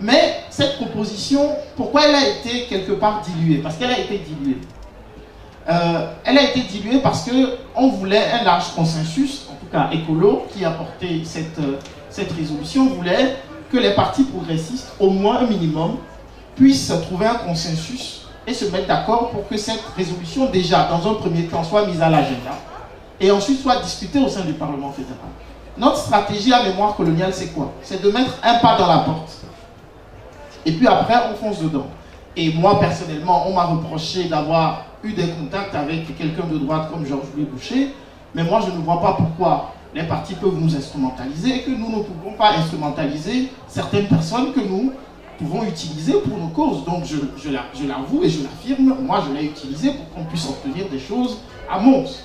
Mais cette proposition, pourquoi elle a été quelque part diluée? Parce qu'elle a été diluée. Euh, elle a été diluée parce qu'on voulait un large consensus, en tout cas Ecolo, qui a porté cette, cette résolution, voulait que les partis progressistes, au moins un minimum, puissent trouver un consensus et se mettre d'accord pour que cette résolution, déjà, dans un premier temps, soit mise à l'agenda et ensuite soit discutée au sein du Parlement fédéral. Notre stratégie à mémoire coloniale, c'est quoi? C'est de mettre un pas dans la porte. Et puis après, on fonce dedans. Et moi, personnellement, on m'a reproché d'avoir eu des contacts avec quelqu'un de droite comme Georges-Louis Bouchez, mais moi, je ne vois pas pourquoi les partis peuvent nous instrumentaliser et que nous ne pouvons pas instrumentaliser certaines personnes que nous pouvons utiliser pour nos causes. Donc, je, je l'avoue et je l'affirme, moi, je l'ai utilisé pour qu'on puisse obtenir des choses à Mons.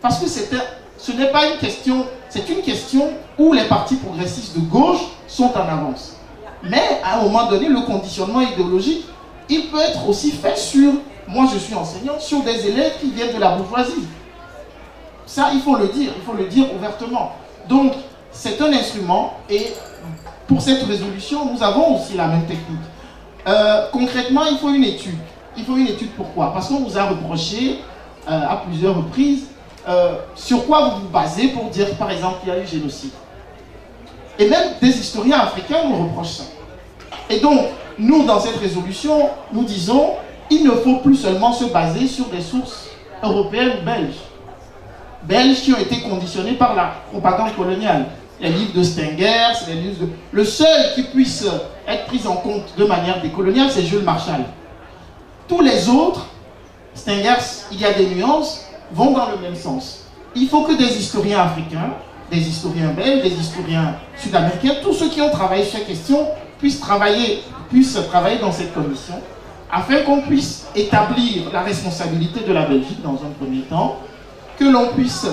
Parce que ce n'est pas une question... C'est une question où les partis progressistes de gauche sont en avance. Mais, à un moment donné, le conditionnement idéologique, il peut être aussi fait sur... Moi, je suis enseignant, sur des élèves qui viennent de la bourgeoisie. Ça, il faut le dire, il faut le dire ouvertement. Donc, c'est un instrument, et pour cette résolution, nous avons aussi la même technique. Euh, concrètement, il faut une étude. Il faut une étude, pourquoi? Parce qu'on vous a reproché, euh, à plusieurs reprises, euh, sur quoi vous vous basez pour dire, par exemple, qu'il y a eu génocide. Et même des historiens africains nous reprochent ça. Et donc, nous, dans cette résolution, nous disons, il ne faut plus seulement se baser sur des sources européennes ou belges. Belges qui ont été conditionnés par la propagande coloniale. Les livres de Stengers, les livres de... Le seul qui puisse être pris en compte de manière décoloniale, c'est Jules Marchal. Tous les autres, Stengers, il y a des nuances, vont dans le même sens. Il faut que des historiens africains, des historiens belges, des historiens sud-américains, tous ceux qui ont travaillé sur ces questions, puissent travailler, puissent travailler dans cette commission, afin qu'on puisse établir la responsabilité de la Belgique dans un premier temps, que l'on puisse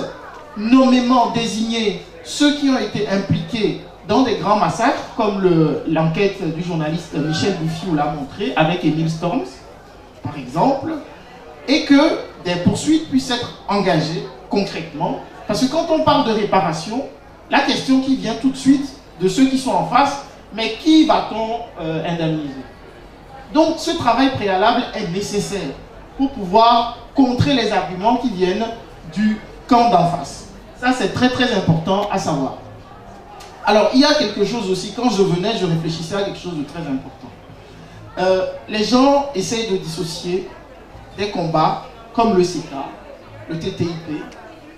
nommément désigner ceux qui ont été impliqués dans des grands massacres, comme l'enquête le, du journaliste Michel Bouffiou l'a montré, avec Émile Storms, par exemple, et que des poursuites puissent être engagées concrètement. Parce que quand on parle de réparation, la question qui vient tout de suite de ceux qui sont en face, mais qui va-t-on euh, indemniser? Donc ce travail préalable est nécessaire pour pouvoir contrer les arguments qui viennent du camp d'en face. Ça, c'est très très important à savoir. Alors, il y a quelque chose aussi, quand je venais, je réfléchissais à quelque chose de très important. Euh, les gens essayent de dissocier des combats comme le C E T A, le T T I P,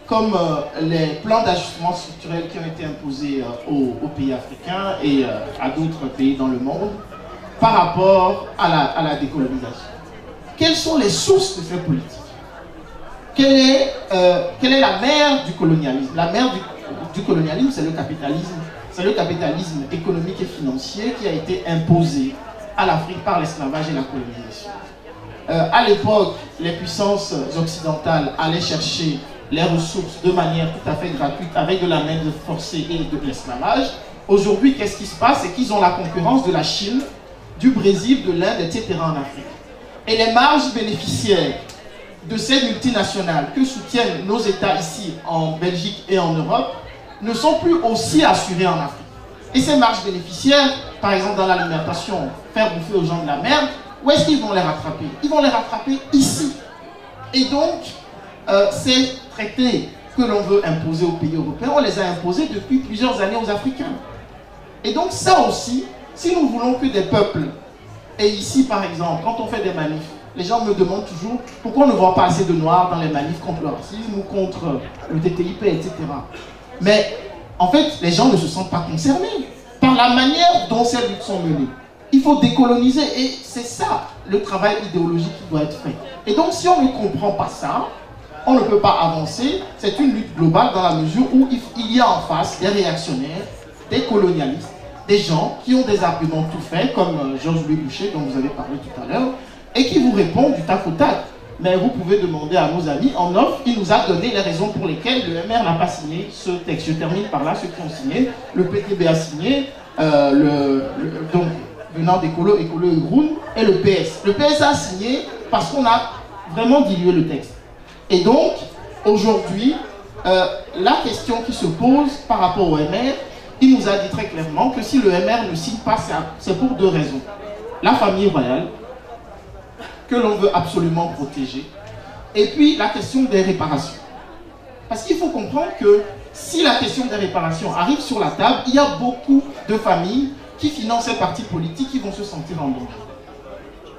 comme euh, les plans d'ajustement structurel qui ont été imposés euh, aux, aux pays africains et euh, à d'autres pays dans le monde par rapport à la, à la décolonisation. Quelles sont les sources de ces politiques? Quelle est, euh, quelle est la mère du colonialisme? La mère du, du colonialisme, c'est le capitalisme. C'est le capitalisme économique et financier qui a été imposé à l'Afrique par l'esclavage et la colonisation. Euh, à l'époque, les puissances occidentales allaient chercher les ressources de manière tout à fait gratuite avec de la main d'œuvre forcée et de l'esclavage. Aujourd'hui, qu'est-ce qui se passe? C'est qu'ils ont la concurrence de la Chine, du Brésil, de l'Inde, et cetera en Afrique. Et les marges bénéficiaires de ces multinationales que soutiennent nos États ici en Belgique et en Europe ne sont plus aussi assurées en Afrique. Et ces marges bénéficiaires, par exemple dans l'alimentation, faire bouffer aux gens de la merde, où est-ce qu'ils vont les rattraper? Ils vont les rattraper ici. Et donc, euh, ces traités que l'on veut imposer aux pays européens, on les a imposés depuis plusieurs années aux Africains. Et donc ça aussi, si nous voulons que des peuples, et ici par exemple, quand on fait des manifs, les gens me demandent toujours pourquoi on ne voit pas assez de noirs dans les manifs contre le racisme ou contre le T T I P, et cetera. Mais en fait, les gens ne se sentent pas concernés par la manière dont ces luttes sont menées. Il faut décoloniser et c'est ça le travail idéologique qui doit être fait. Et donc si on ne comprend pas ça, on ne peut pas avancer. C'est une lutte globale dans la mesure où il y a en face des réactionnaires, des colonialistes, des gens qui ont des arguments tout faits, comme Georges-Louis Bouchez, dont vous avez parlé tout à l'heure, et qui vous répondent du tac au tac. Mais vous pouvez demander à nos amis, en offre, il nous a donné les raisons pour lesquelles le M R n'a pas signé ce texte. Je termine par là, ceux qui ont signé, le P T B a signé, euh, le, le, donc venant d'Ecolo, Ecolo et Groen, et le P S. Le P S a signé parce qu'on a vraiment dilué le texte. Et donc, aujourd'hui, euh, la question qui se pose par rapport au M R, il nous a dit très clairement que si le M R ne signe pas, c'est pour deux raisons. La famille royale, que l'on veut absolument protéger, et puis la question des réparations. Parce qu'il faut comprendre que si la question des réparations arrive sur la table, il y a beaucoup de familles qui financent les partis politiques qui vont se sentir en danger.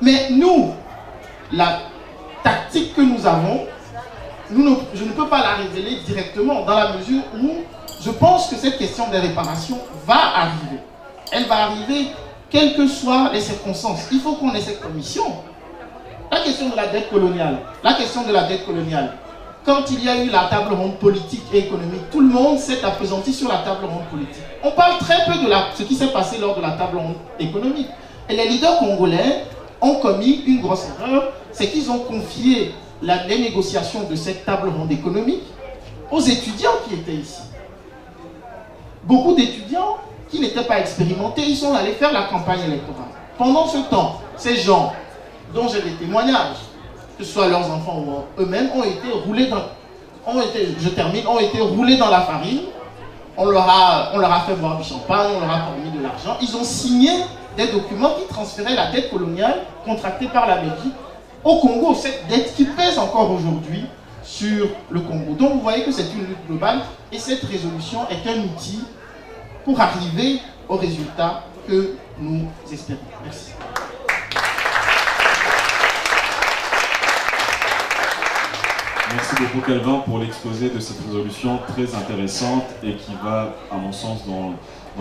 Mais nous, la tactique que nous avons, nous, je ne peux pas la révéler directement dans la mesure où je pense que cette question des réparations va arriver. Elle va arriver quelles que soient les circonstances. Il faut qu'on ait cette commission. La question de la dette coloniale, la question de la dette coloniale. Quand il y a eu la table ronde politique et économique, tout le monde s'est appesanti sur la table ronde politique. On parle très peu de la, ce qui s'est passé lors de la table ronde économique. Et les leaders congolais ont commis une grosse erreur, c'est qu'ils ont confié la, les négociations de cette table ronde économique aux étudiants qui étaient ici. Beaucoup d'étudiants qui n'étaient pas expérimentés, ils sont allés faire la campagne électorale. Pendant ce temps, ces gens dont j'ai des témoignages, que ce soit leurs enfants ou eux-mêmes, ont été roulés dans, ont été, je termine, ont été roulés dans la farine. On leur a, on leur a fait boire du champagne, on leur a promis de l'argent. Ils ont signé des documents qui transféraient la dette coloniale contractée par la Belgique au Congo, cette dette qui pèse encore aujourd'hui sur le Congo. Donc vous voyez que c'est une lutte globale et cette résolution est un outil pour arriver au résultat que nous espérons. Merci. Merci beaucoup Kalvin pour l'exposé de cette résolution très intéressante et qui va, à mon sens, dans,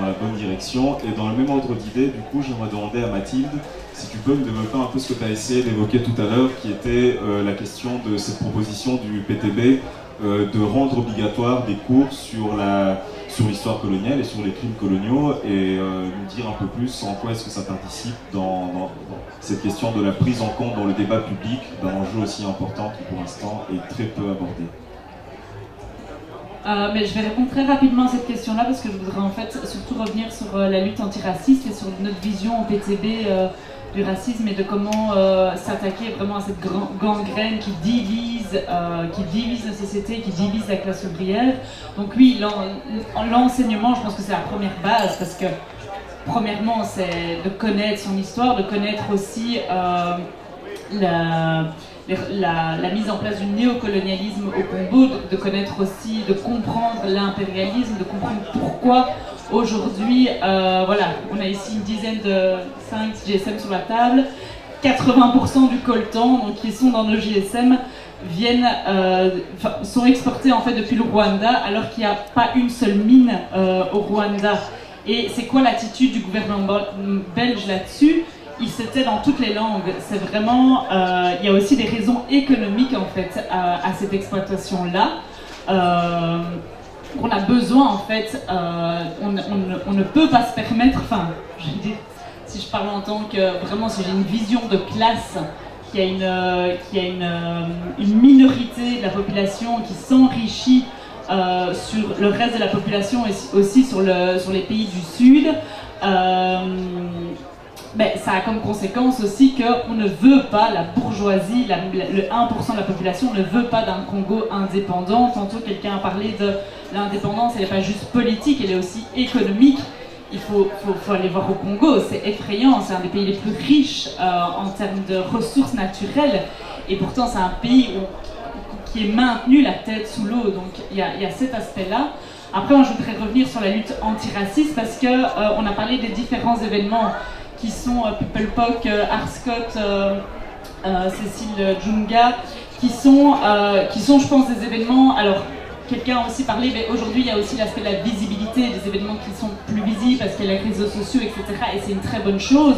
dans la bonne direction. Et dans le même ordre d'idée, du coup, j'aimerais demander à Mathilde si tu peux me développer un peu ce que tu as essayé d'évoquer tout à l'heure, qui était euh, la question de cette proposition du P T B euh, de rendre obligatoire des cours sur la, sur l'histoire coloniale et sur les crimes coloniaux et euh, nous dire un peu plus en quoi est-ce que ça participe dans, dans, dans cette question de la prise en compte dans le débat public d'un enjeu aussi important qui pour l'instant est très peu abordé. Euh, mais je vais répondre très rapidement à cette question-là parce que je voudrais en fait surtout revenir sur euh, la lutte antiraciste et sur notre vision au P T B euh, du racisme et de comment euh, s'attaquer vraiment à cette grand, gangrène qui divise, euh, qui divise la société, qui divise la classe ouvrière. Donc oui, l'enseignement, je pense que c'est la première base parce que premièrement c'est de connaître son histoire, de connaître aussi euh, la... La, la mise en place du néocolonialisme au Congo, de, de connaître aussi, de comprendre l'impérialisme, de comprendre pourquoi aujourd'hui, euh, voilà, on a ici une dizaine de cinq G S M sur la table, quatre-vingts pour cent du coltan donc, qui sont dans nos G S M viennent, euh, sont exportés en fait depuis le Rwanda alors qu'il n'y a pas une seule mine euh, au Rwanda. Et c'est quoi l'attitude du gouvernement belge là-dessus? Il s'était dans toutes les langues. C'est vraiment, euh, il y a aussi des raisons économiques en fait à, à cette exploitation-là. Euh, on a besoin en fait, euh, on, on, on ne peut pas se permettre. Enfin, je veux dire, si je parle en tant que vraiment, si j'ai une vision de classe, qu'il y a une, euh, qu'il y a une, euh, une minorité de la population qui s'enrichit euh, sur le reste de la population et aussi sur le, sur les pays du Sud. Euh, Ben, ça a comme conséquence aussi qu'on ne veut pas, la bourgeoisie, la, le un pour cent de la population ne veut pas d'un Congo indépendant. Tantôt quelqu'un a parlé de l'indépendance, elle n'est pas juste politique, elle est aussi économique. Il faut, faut, faut aller voir au Congo, c'est effrayant, c'est un des pays les plus riches euh, en termes de ressources naturelles. Et pourtant c'est un pays où, qui est maintenu la tête sous l'eau, donc il y, y a cet aspect-là. Après je voudrais revenir sur la lutte antiraciste parce qu'on euh, a parlé des différents événements qui sont euh, Pukkelpop, euh, Arscott, euh, euh, Cécile Djunga, qui sont, euh, qui sont, je pense, des événements... Alors, quelqu'un a aussi parlé, mais aujourd'hui, il y a aussi l'aspect de la visibilité, des événements qui sont plus visibles parce qu'il y a les réseaux sociaux, et cetera. Et c'est une très bonne chose.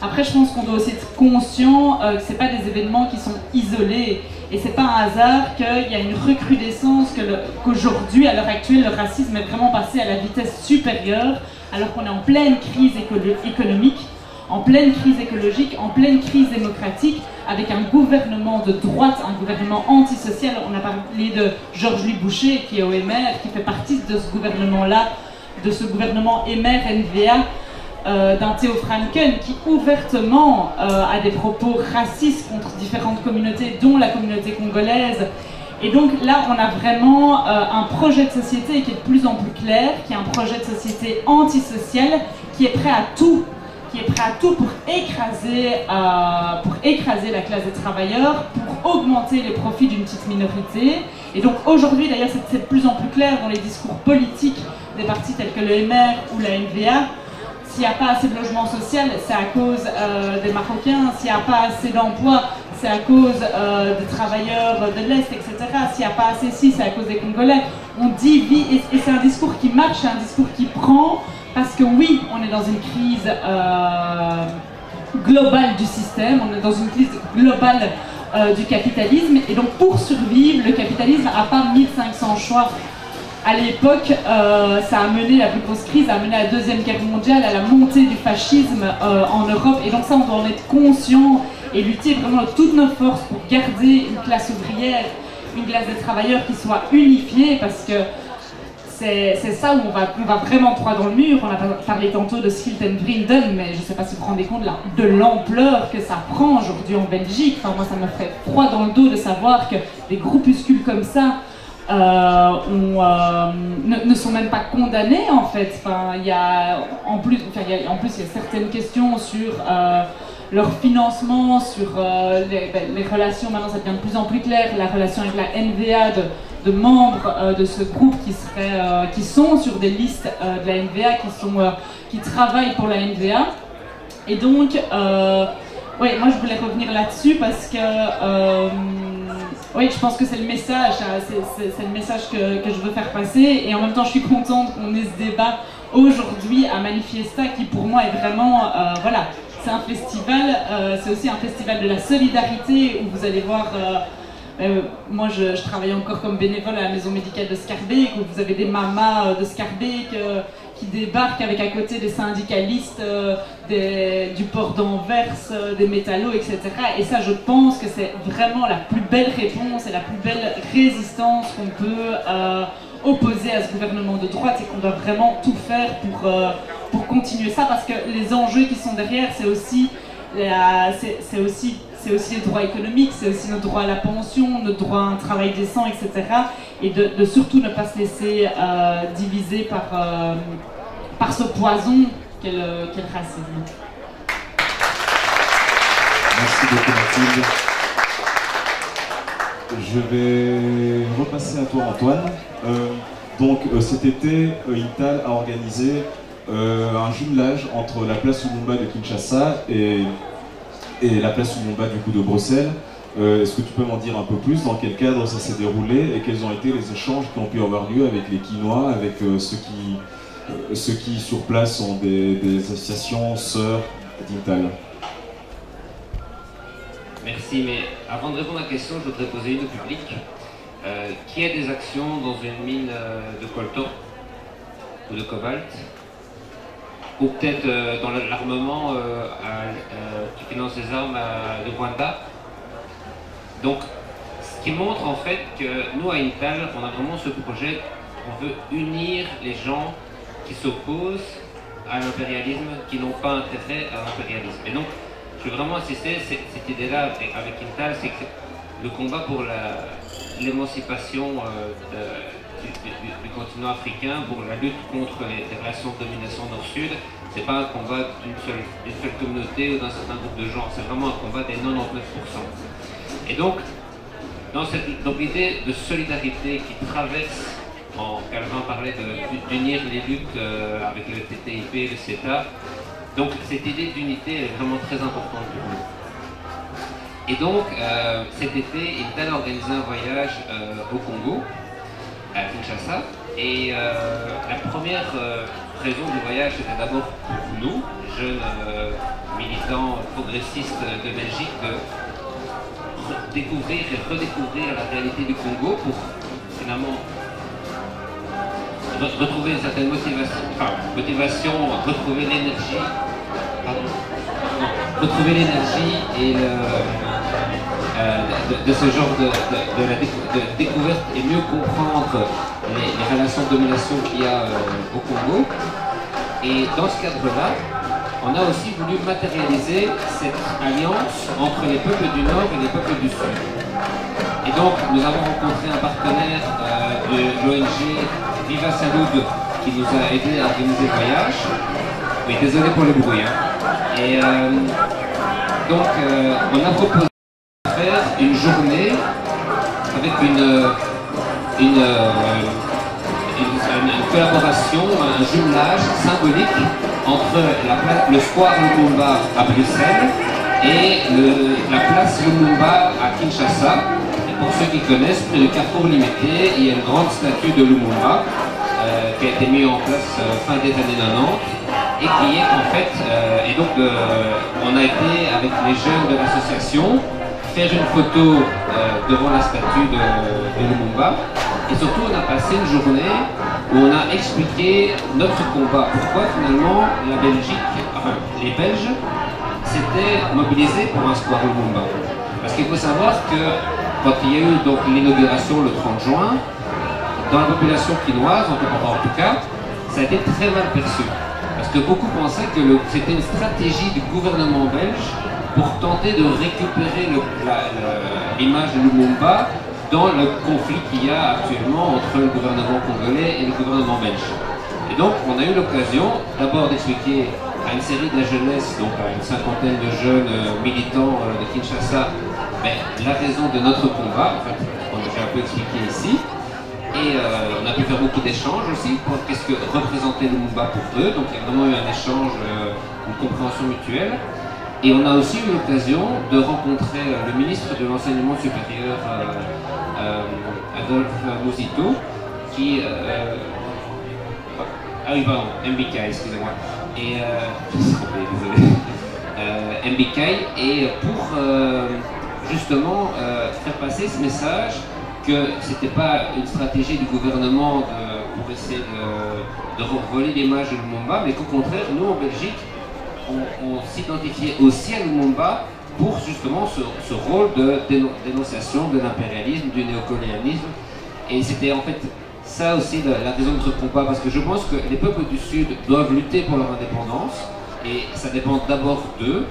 Après, je pense qu'on doit aussi être conscient euh, que ce n'est pas des événements qui sont isolés. Et ce n'est pas un hasard qu'il y a une recrudescence, qu'aujourd'hui, à l'heure actuelle, le racisme est vraiment passé à la vitesse supérieure, alors qu'on est en pleine crise économique, en pleine crise écologique, en pleine crise démocratique, avec un gouvernement de droite, un gouvernement antisocial. On a parlé de Georges-Louis Bouchez, qui est au M R, qui fait partie de ce gouvernement-là, de ce gouvernement M R N V A, euh, d'un Theo Franken, qui ouvertement euh, a des propos racistes contre différentes communautés, dont la communauté congolaise. Et donc là, on a vraiment euh, un projet de société qui est de plus en plus clair, qui est un projet de société antisocial, qui est prêt à tout, qui est prêt à tout pour écraser, euh, pour écraser la classe des travailleurs, pour augmenter les profits d'une petite minorité. Et donc aujourd'hui, d'ailleurs, c'est de plus en plus clair dans les discours politiques des partis tels que le M R ou la N V A. S'il n'y a pas assez de logement social, c'est à cause euh, des Marocains. S'il n'y a pas assez d'emplois, c'est à cause euh, des travailleurs de l'Est, et cetera. S'il n'y a pas assez ci, c'est à cause des Congolais. On divise, et, et c'est un discours qui marche, c'est un discours qui prend, parce que oui, on est dans une crise euh, globale du système, on est dans une crise globale euh, du capitalisme, et donc pour survivre, le capitalisme n'a pas mille cinq cents choix. À l'époque, euh, ça a mené la plus grosse crise, ça a mené à la Deuxième Guerre mondiale, à la montée du fascisme euh, en Europe. Et donc ça, on doit en être conscient et lutter vraiment de toutes nos forces pour garder une classe ouvrière, une classe des travailleurs qui soit unifiée, parce que c'est ça où on va, on va vraiment droit dans le mur. On a parlé tantôt de Schiltenvrinden, mais je ne sais pas si vous vous rendez compte là, de l'ampleur que ça prend aujourd'hui en Belgique. Enfin, moi, ça me ferait froid dans le dos de savoir que des groupuscules comme ça, Euh, on, euh, ne, ne sont même pas condamnés en fait. Enfin, y a, en plus, enfin, y a, en plus, il y a certaines questions sur euh, leur financement, sur euh, les, ben, les relations. Maintenant, ça devient de plus en plus clair. La relation avec la N V A de, de membres euh, de ce groupe qui seraient, euh, qui sont sur des listes euh, de la N V A, qui sont, euh, qui travaillent pour la N V A. Et donc, euh, ouais, moi, je voulais revenir là-dessus parce que. Euh, Oui, je pense que c'est le message, c'est le message que, que je veux faire passer. Et en même temps, je suis contente qu'on ait ce débat aujourd'hui à ManiFiesta, qui pour moi est vraiment, euh, voilà, c'est un festival, euh, c'est aussi un festival de la solidarité, où vous allez voir, euh, euh, moi je, je travaille encore comme bénévole à la maison médicale de Scarbeck, où vous avez des mamas de Scarbeck euh, qui débarquent avec à côté des syndicalistes, euh, des, du port d'Anvers, euh, des métallos, et cetera. Et ça, je pense que c'est vraiment la plus belle réponse et la plus belle résistance qu'on peut euh, opposer à ce gouvernement de droite, et qu'on doit vraiment tout faire pour, euh, pour continuer ça, parce que les enjeux qui sont derrière, c'est aussi, c'est aussi, c'est aussi les droits économiques, c'est aussi notre droit à la pension, notre droit à un travail décent, et cetera. Et de, de surtout ne pas se laisser euh, diviser par, euh, par ce poison qu'est le, qu'est le racisme. Merci beaucoup Mathilde. Je vais repasser à toi Antoine. Euh, donc euh, cet été, euh, Intal a organisé euh, un jumelage entre la place Lumumba de Kinshasa et, et la place Lumumba du coup de Bruxelles. Euh, Est-ce que tu peux m'en dire un peu plus, dans quel cadre ça s'est déroulé et quels ont été les échanges qui ont pu avoir lieu avec les Quinois, avec euh, ceux, qui, euh, ceux qui sur place sont des, des associations sœurs d'Intal? Merci, mais avant de répondre à la question, je voudrais poser une au public. Euh, qui a des actions dans une mine de coltan ou de cobalt, ou peut-être euh, dans l'armement euh, euh, qui finance les armes à, de Rwanda? Donc, ce qui montre en fait que nous, à Intal, on a vraiment ce projet, on veut unir les gens qui s'opposent à l'impérialisme, qui n'ont pas intérêt à l'impérialisme. Et donc, je veux vraiment insister, cette, cette idée-là avec, avec Intal, c'est que le combat pour l'émancipation euh, du, du, du continent africain, pour la lutte contre les, les relations de domination nord-sud, c'est pas un combat d'une seule, d'une seule communauté ou d'un certain groupe de gens, c'est vraiment un combat des quatre-vingt-dix-neuf pour cent. Et donc, dans cette idée de solidarité qui traverse, en Kalvin parlait d'unir les luttes euh, avec le T T I P et le CETA, donc cette idée d'unité est vraiment très importante pour nous. Et donc, euh, cet été, Intal a organisé un voyage euh, au Congo, à Kinshasa, et euh, la première euh, raison du voyage était d'abord pour nous, jeunes euh, militants progressistes de Belgique, de découvrir et redécouvrir la réalité du Congo pour finalement re retrouver une certaine motivation, enfin, motivation, retrouver l'énergie, pardon, retrouver l'énergie et le, euh, de, de ce genre de, de, de, la décou de découverte, et mieux comprendre les, les relations de domination qu'il y a euh, au Congo. Et dans ce cadre-là, on a aussi voulu matérialiser cette alliance entre les peuples du Nord et les peuples du Sud. Et donc, nous avons rencontré un partenaire euh, de l'O N G Viva Salud qui nous a aidé à organiser le voyage. Oui, désolé pour le bruit. Hein. Et euh, donc, euh, on a proposé de faire une journée avec une, une, une, une, une collaboration, un jumelage symbolique entre la, le square Lumumba à Bruxelles et le, la place Lumumba à Kinshasa. Et pour ceux qui connaissent, près du carrefour limité, il y a une grande statue de Lumumba euh, qui a été mise en place euh, fin des années quatre-vingt-dix et qui est en fait, euh, et donc euh, on a été avec les jeunes de l'association faire une photo euh, devant la statue de, de Lumumba. Et surtout, on a passé une journée où on a expliqué notre combat. Pourquoi finalement la Belgique, enfin les Belges, s'étaient mobilisés pour un square Lumumba. Parce qu'il faut savoir que quand il y a eu l'inauguration le trente juin, dans la population quinoise, en tout cas, ça a été très mal perçu. Parce que beaucoup pensaient que c'était une stratégie du gouvernement belge pour tenter de récupérer l'image de Lumumba dans le conflit qu'il y a actuellement entre le gouvernement congolais et le gouvernement belge. Et donc on a eu l'occasion d'abord d'expliquer à une série de la jeunesse, donc à une cinquantaine de jeunes militants de Kinshasa, mais la raison de notre combat, en fait, qu'on a déjà un peu expliqué ici. Et euh, on a pu faire beaucoup d'échanges aussi pour qu'est-ce que représentait Lumumba pour eux. Donc il y a vraiment eu un échange, euh, une compréhension mutuelle. Et on a aussi eu l'occasion de rencontrer le ministre de l'enseignement supérieur, euh, euh, Adolphe Mouzito, qui... Euh, ah oui, pardon, M B K, excusez-moi. Et... Euh, désolé. Euh, M B K, et pour euh, justement euh, faire passer ce message que c'était pas une stratégie du gouvernement de, pour essayer de, de voler l'image de Lumumba, mais qu'au contraire, nous en Belgique, on, on s'identifiait aussi à Lumumba pour justement ce, ce rôle de déno, dénonciation de l'impérialisme, du néocolonialisme. Et c'était en fait ça aussi la, la raison de ce combat, parce que je pense que les peuples du Sud doivent lutter pour leur indépendance, et ça dépend d'abord d'eux,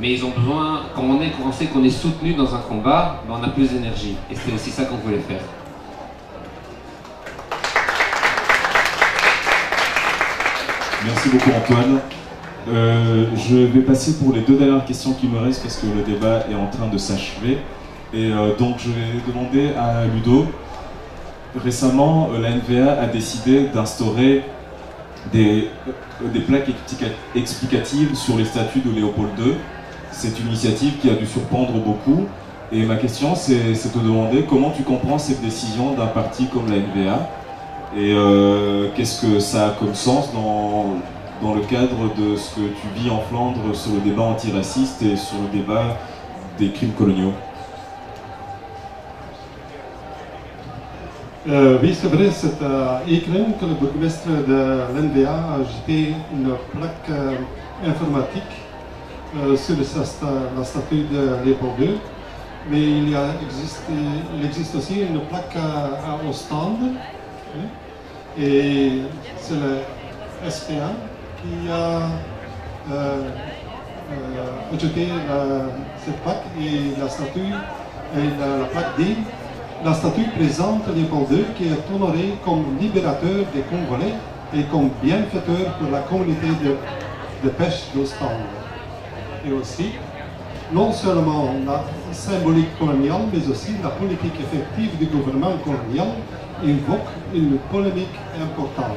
mais ils ont besoin, quand on, est, quand on sait qu'on est soutenu dans un combat, ben on a plus d'énergie, et c'est aussi ça qu'on voulait faire. Merci beaucoup Antoine. Euh, je vais passer pour les deux dernières questions qui me restent parce que le débat est en train de s'achever. Et euh, donc je vais demander à Ludo. Récemment, la N V A a décidé d'instaurer des, des plaques explicatives sur les statues de Léopold deux. C'est une initiative qui a dû surprendre beaucoup. Et ma question, c'est de te demander comment tu comprends cette décision d'un parti comme la N V A et euh, qu'est-ce que ça a comme sens dans... dans le cadre de ce que tu vis en Flandre sur le débat antiraciste et sur le débat des crimes coloniaux. Euh, oui, c'est vrai, c'est à Ekeren que le bourgmestre de l'N V A a jeté une plaque euh, informatique euh, sur le, la statue de Léopold deux. Mais il, y a existé, il existe aussi une plaque à, à Ostende, hein, et c'est le S P A qui a euh, euh, jeté la, cette plaque et la statue, et la, la plaque dit la statue présente Léopold deux qui est honoré comme libérateur des Congolais et comme bienfaiteur pour la communauté de, de pêche d'Ostende. Et aussi, non seulement la symbolique coloniale, mais aussi la politique effective du gouvernement colonial invoque une polémique importante.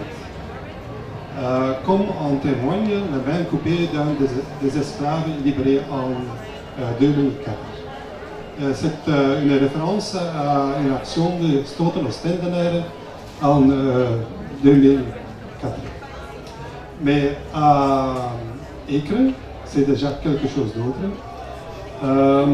Euh, comme en témoigne le vin coupé d'un des, des esclaves libérés en euh, deux mille quatre. Euh, C'est euh, une référence à une action de Stoten Oostendenaar en euh, deux mille quatre. Mais à Ekeren, c'est déjà quelque chose d'autre. Euh,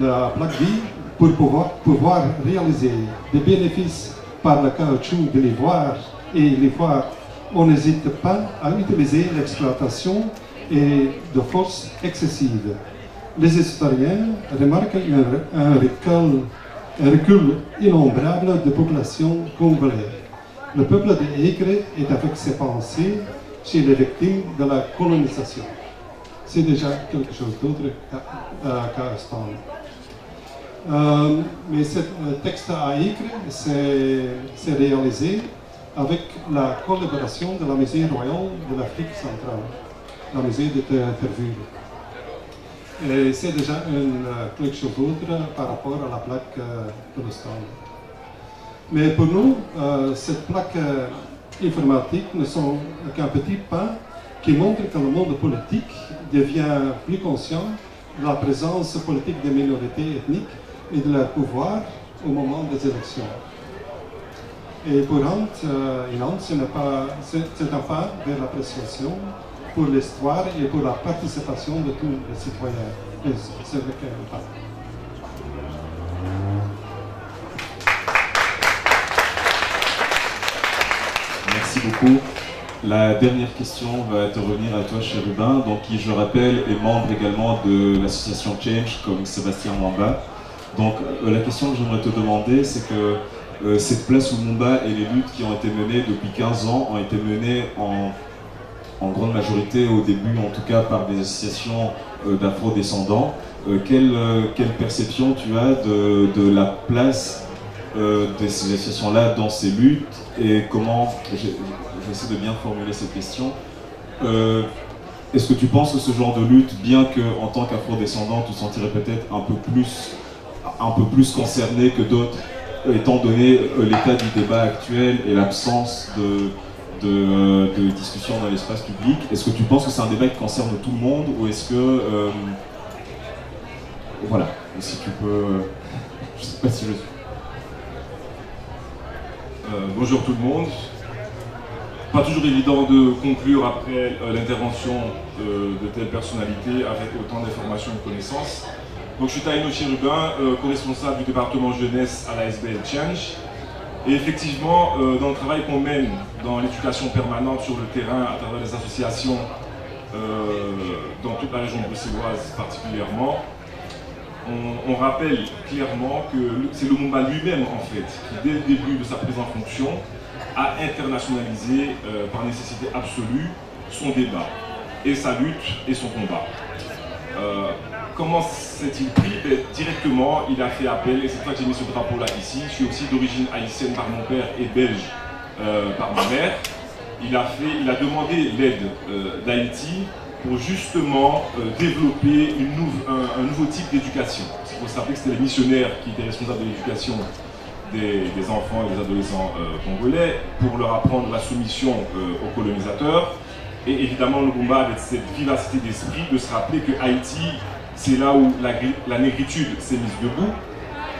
la plaque dit pour pouvoir, pouvoir réaliser des bénéfices par le caoutchouc de l'ivoire et l'ivoire. On n'hésite pas à utiliser l'exploitation et de force excessive. Les historiens remarquent un, un, recul, un recul innombrable de population congolaise. Le peuple de Ekeren est avec ses pensées chez les victimes de la colonisation. C'est déjà quelque chose d'autre qu'à Ostende. Euh, mais ce texte à Ekeren s'est réalisé avec la collaboration de la Musée royal de l'Afrique centrale, la Musée de Tervuren. Et c'est déjà une, quelque chose d'autre par rapport à la plaque euh, de l'Ostende. Mais pour nous, euh, cette plaque euh, informatique ne sont qu'un petit pas qui montre que le monde politique devient plus conscient la présence politique des minorités ethniques et de leur pouvoir au moment des élections. Et pour Hand in Hand, c'est un pas vers l'appréciation pour l'histoire et pour la participation de tous les citoyens. C'est le cas de Hand. Merci beaucoup. La dernière question va te revenir à toi, Chérubin, donc qui, je rappelle, est membre également de l'association Change, comme Sébastien Muamba. Donc euh, la question que j'aimerais te demander, c'est que euh, cette place Lumumba et les luttes qui ont été menées depuis quinze ans ont été menées en, en grande majorité, au début en tout cas, par des associations euh, d'afro-descendants. Euh, quelle, euh, quelle perception tu as de, de la place euh, de ces associations-là dans ces luttes et comment... J'essaie de bien formuler cette question. Euh, Est-ce que tu penses que ce genre de lutte, bien qu'en tant qu'afro-descendant, tu te sentirais peut-être un peu plus, un peu plus concerné que d'autres, étant donné l'état du débat actuel et l'absence de, de, de discussion dans l'espace public? Est-ce que tu penses que c'est un débat qui concerne tout le monde ou est-ce que... Euh, voilà, si tu peux... Euh, je sais pas si je suis... Euh, bonjour tout le monde. Pas toujours évident de conclure après euh, l'intervention euh, de telle personnalité avec autant d'informations et de connaissances. Donc je suis Taino Chérubin, euh, co-responsable du département jeunesse à la S B L Change. Et effectivement, euh, dans le travail qu'on mène dans l'éducation permanente sur le terrain à travers les associations euh, dans toute la région bruxelloise particulièrement, on, on rappelle clairement que c'est Lumumba lui-même en fait qui, dès le début de sa prise en fonction, a internationalisé euh, par nécessité absolue son débat et sa lutte et son combat. Euh, comment s'est-il pris? Ben, directement, il a fait appel, et c'est pour ça que j'ai mis ce drapeau-là ici. Je suis aussi d'origine haïtienne par mon père et belge euh, par ma mère. Il a, fait, il a demandé l'aide euh, d'Haïti pour justement euh, développer une nou un, un nouveau type d'éducation. Il faut se rappeler que c'était les missionnaires qui étaient responsables de l'éducation Des, des enfants et des adolescents euh, congolais pour leur apprendre la soumission euh, aux colonisateurs. Et évidemment, Lumumba avec cette vivacité d'esprit de se rappeler que Haïti, c'est là où la, la négritude s'est mise debout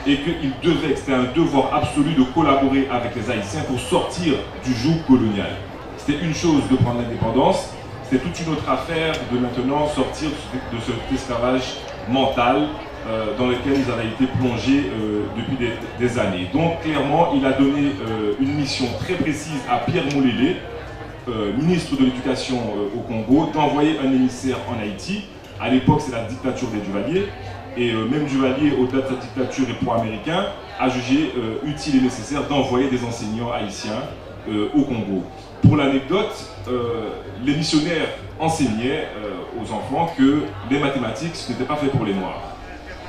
et qu'il devait, c'était un devoir absolu de collaborer avec les Haïtiens pour sortir du joug colonial. C'était une chose de prendre l'indépendance, c'était toute une autre affaire de maintenant sortir de cet esclavage mental Euh, dans lequel ils avaient été plongés euh, depuis des, des années. Donc clairement, il a donné euh, une mission très précise à Pierre Moulélé, euh, ministre de l'Éducation euh, au Congo, d'envoyer un émissaire en Haïti. À l'époque, c'est la dictature des Duvaliers, et euh, même Duvalier, au-delà de sa dictature et pro-américain, a jugé euh, utile et nécessaire d'envoyer des enseignants haïtiens euh, au Congo. Pour l'anecdote, euh, les missionnaires enseignaient euh, aux enfants que les mathématiques, ce n'était pas fait pour les Noirs.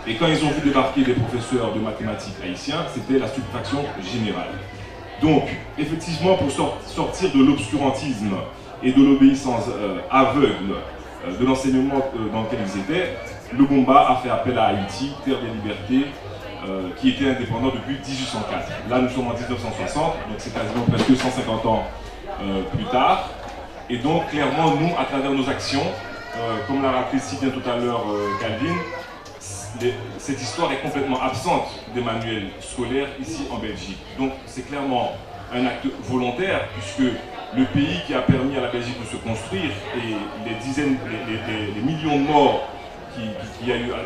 Et quand ils ont vu débarquer des professeurs de mathématiques haïtiens, c'était la stupéfaction générale. Donc, effectivement, pour sort sortir de l'obscurantisme et de l'obéissance euh, aveugle euh, de l'enseignement euh, dans lequel ils étaient, Lumumba a fait appel à Haïti, terre des libertés, euh, qui était indépendant depuis mille huit cent quatre. Là, nous sommes en mille neuf cent soixante, donc c'est quasiment presque cent cinquante ans euh, plus tard. Et donc, clairement, nous, à travers nos actions, euh, comme l'a rappelé si bien tout à l'heure euh, Kalvin, cette histoire est complètement absente des manuels scolaires ici en Belgique. Donc c'est clairement un acte volontaire puisque le pays qui a permis à la Belgique de se construire et les dizaines, les, les, les millions de morts qu'il y a eu euh,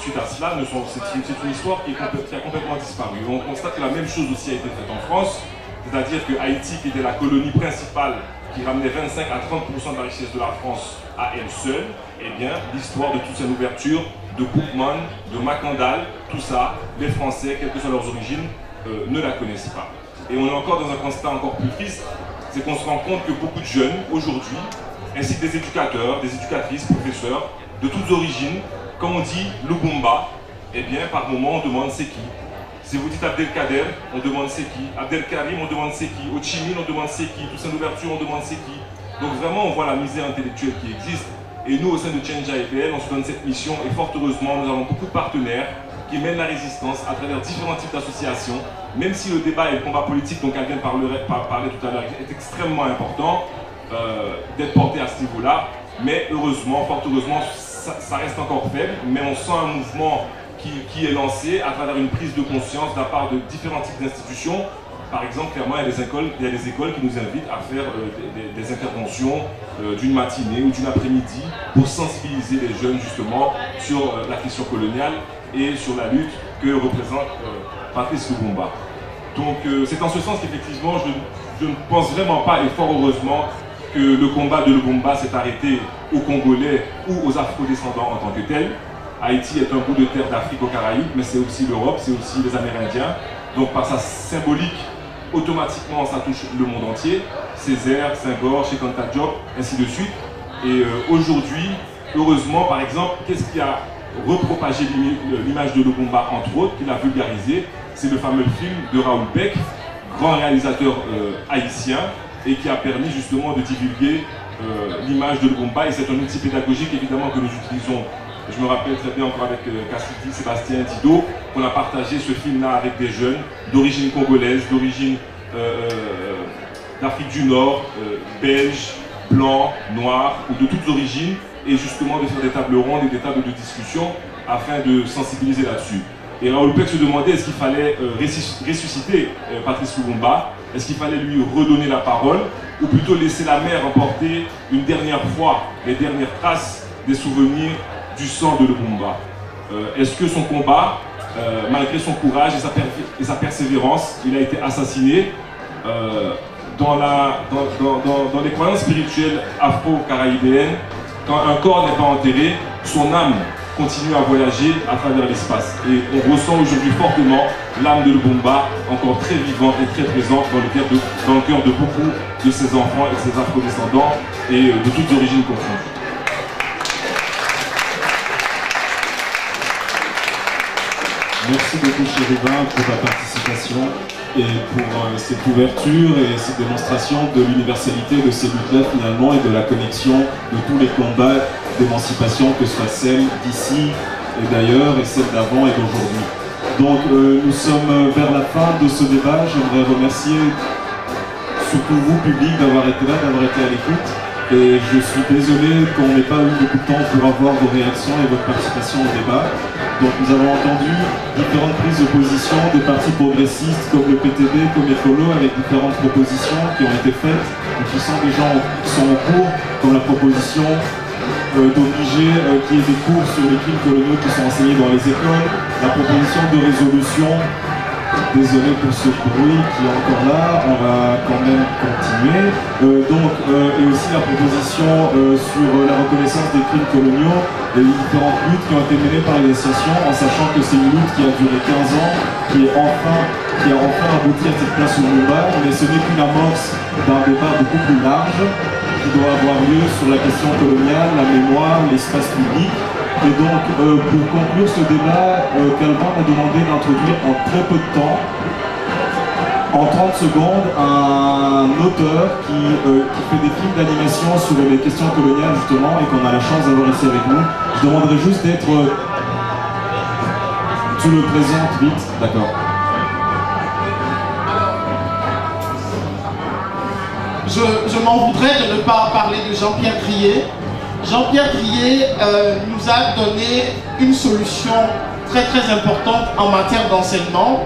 suite à cela, c'est une, une histoire qui, est, qui a complètement disparu. On constate que la même chose aussi a été faite en France, c'est-à-dire que Haïti, qui était la colonie principale qui ramenait vingt-cinq à trente pour cent de la richesse de la France à elle seule, eh bien, l'histoire de toute cette ouverture de Boukman, de Macandal, tout ça, les Français, quelles que soient leurs origines, euh, ne la connaissent pas. Et on est encore dans un constat encore plus triste, c'est qu'on se rend compte que beaucoup de jeunes, aujourd'hui, ainsi que des éducateurs, des éducatrices, professeurs, de toutes origines, quand on dit Lumumba, eh bien, par moment, on demande c'est qui. Si vous dites Abdelkader, on demande c'est qui. Abdelkarim, on demande c'est qui. Ho Chi Minh, on demande c'est qui. Toussaint Louverture, on demande c'est qui. Donc vraiment, on voit la misère intellectuelle qui existe. Et nous, au sein de Change A F L, on se donne cette mission. Et fort heureusement, nous avons beaucoup de partenaires qui mènent la résistance à travers différents types d'associations. Même si le débat et le combat politique dont quelqu'un parlait tout à l'heure est extrêmement important euh, d'être porté à ce niveau-là. Mais heureusement, fort heureusement, ça, ça reste encore faible, mais on sent un mouvement qui, qui est lancé à travers une prise de conscience de la part de différents types d'institutions. Par exemple, clairement, il y a des écoles, il y a des écoles qui nous invitent à faire euh, des, des interventions euh, d'une matinée ou d'une après-midi pour sensibiliser les jeunes justement sur euh, la question coloniale et sur la lutte que représente euh, Patrice Lumumba. Donc euh, c'est en ce sens qu'effectivement, je, je ne pense vraiment pas, et fort heureusement, que le combat de Lumumba s'est arrêté aux Congolais ou aux Afro-descendants en tant que tels. Haïti est un bout de terre d'Afrique aux Caraïbes, mais c'est aussi l'Europe, c'est aussi les Amérindiens. Donc par sa symbolique, automatiquement ça touche le monde entier, Césaire, Senghor, Cheikh Anta Diop, ainsi de suite. Et euh, aujourd'hui, heureusement par exemple, qu'est-ce qui a repropagé l'image de Lumumba entre autres, qui l'a vulgarisé, c'est le fameux film de Raoul Peck, grand réalisateur euh, haïtien, et qui a permis justement de divulguer euh, l'image de Lumumba. Et c'est un outil pédagogique évidemment que nous utilisons. Je me rappelle très bien encore avec euh, Cassidy, Sébastien Dido, qu'on a partagé ce film-là avec des jeunes d'origine congolaise, d'origine euh, d'Afrique du Nord, euh, belge, blanc, noir, ou de toutes origines, et justement de faire des tables rondes et des tables de discussion afin de sensibiliser là-dessus. Et Raoul Peck se demandait est-ce qu'il fallait euh, ressusciter euh, Patrice Lumumba, est-ce qu'il fallait lui redonner la parole, ou plutôt laisser la mer emporter une dernière fois les dernières traces des souvenirs du sang de Lumumba. Euh, Est-ce que son combat, euh, malgré son courage et sa, et sa persévérance, il a été assassiné euh, dans, la, dans, dans, dans, dans les croyances spirituelles afro-caraïbéennes, quand un corps n'est pas enterré, son âme continue à voyager à travers l'espace. Et on ressent aujourd'hui fortement l'âme de Lumumba, encore très vivante et très présente dans le cœur de, dans le cœur de beaucoup de ses enfants et de ses afro-descendants, et de toutes origines confondues. Merci beaucoup Chérubin pour ta participation et pour euh, cette ouverture et cette démonstration de l'universalité de ces luttes-là finalement et de la connexion de tous les combats d'émancipation, que ce soit celle d'ici et d'ailleurs et celle d'avant et d'aujourd'hui. Donc euh, nous sommes vers la fin de ce débat. J'aimerais remercier surtout vous public d'avoir été là, d'avoir été à l'écoute. Et je suis désolé qu'on n'ait pas eu beaucoup de temps pour avoir vos réactions et votre participation au débat. Donc nous avons entendu différentes prises de position de partis progressistes comme le P T B, comme Ecolo, avec différentes propositions qui ont été faites et qui sont déjà en cours, comme la proposition euh, d'obliger euh, qu'il y ait des cours sur les crimes coloniaux qui sont enseignés dans les écoles, la proposition de résolution. Désolé pour ce bruit qui est encore là, on va quand même continuer. Euh, donc, euh, et aussi la proposition euh, sur la reconnaissance des crimes coloniaux et les différentes luttes qui ont été menées par les associations, en sachant que c'est une lutte qui a duré quinze ans, qui, est enfin, qui a enfin abouti à cette place au Lumumba, mais ce n'est qu'une amorce d'un débat beaucoup plus large qui doit avoir lieu sur la question coloniale, la mémoire, l'espace public. Et donc, euh, pour conclure ce débat, euh, Kalvin m'a demandé d'introduire en très peu de temps, en trente secondes, un auteur qui, euh, qui fait des films d'animation sur les questions coloniales, justement, et qu'on a la chance d'avoir ici avec nous. Je demanderai juste d'être... Euh... Tu le présentes vite, d'accord. Je, je m'en voudrais de ne pas parler de Jean-Pierre Griez. Jean-Pierre Griez euh, nous a donné une solution très très importante en matière d'enseignement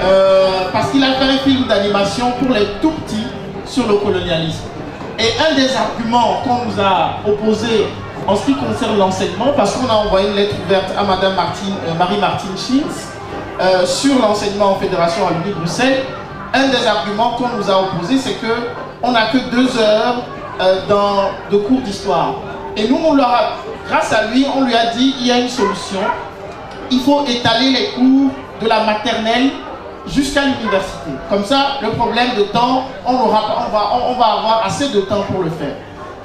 euh, parce qu'il a fait un film d'animation pour les tout petits sur le colonialisme. Et un des arguments qu'on nous a opposé en ce qui concerne l'enseignement, parce qu'on a envoyé une lettre ouverte à Madame Martine, euh, Marie-Martine Schins euh, sur l'enseignement en fédération à l'Uni de Bruxelles, un des arguments qu'on nous a opposé, c'est qu'on n'a que deux heures euh, dans, de cours d'histoire. Et nous, on leur a, grâce à lui, on lui a dit il y a une solution. Il faut étaler les cours de la maternelle jusqu'à l'université. Comme ça, le problème de temps, on, aura, on, va, on va avoir assez de temps pour le faire.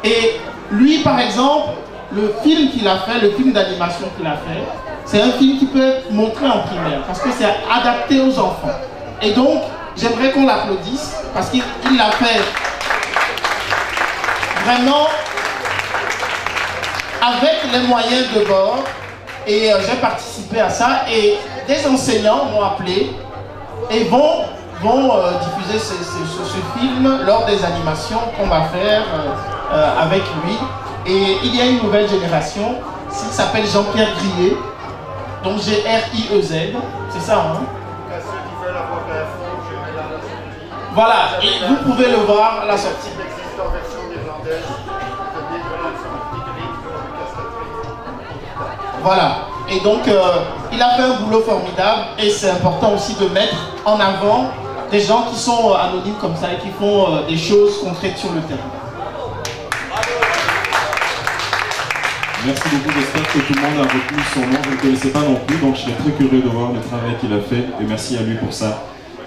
Et lui, par exemple, le film qu'il a fait, le film d'animation qu'il a fait, c'est un film qui peut être montré en primaire parce que c'est adapté aux enfants. Et donc, j'aimerais qu'on l'applaudisse parce qu'il l'a fait vraiment... avec les moyens de bord, et euh, j'ai participé à ça, et des enseignants m'ont appelé et vont, vont euh, diffuser ce, ce, ce film lors des animations qu'on va faire euh, euh, avec lui. Et il y a une nouvelle génération, s'il s'appelle Jean-Pierre Griez, donc G R I E Z, c'est ça, hein? Voilà, et vous pouvez le voir à la sortie. Voilà, et donc euh, il a fait un boulot formidable et c'est important aussi de mettre en avant des gens qui sont anonymes comme ça et qui font euh, des choses concrètes sur le terrain. Merci beaucoup, j'espère que tout le monde a retenu son nom, je ne le connaissais pas non plus, donc je suis très curieux de voir le travail qu'il a fait et merci à lui pour ça.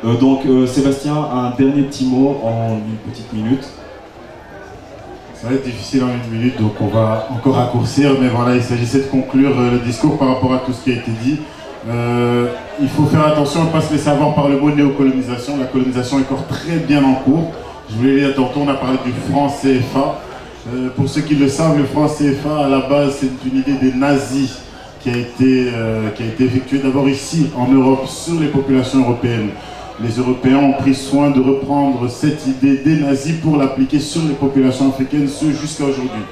Euh, donc euh, Sébastien, un dernier petit mot en une petite minute. Ça va être difficile en une minute, donc on va encore raccourcir, mais voilà, il s'agissait de conclure euh, le discours par rapport à tout ce qui a été dit. Euh, il faut faire attention à ne pas se laisser avoir par le mot néocolonisation, la colonisation est encore très bien en cours. Je voulais dire, tantôt on a parlé du franc C F A. Euh, pour ceux qui le savent, le franc C F A à la base c'est une idée des nazis qui a été, euh, qui a été effectuée d'abord ici en Europe sur les populations européennes. Les Européens ont pris soin de reprendre cette idée des nazis pour l'appliquer sur les populations africaines, ce jusqu'à aujourd'hui.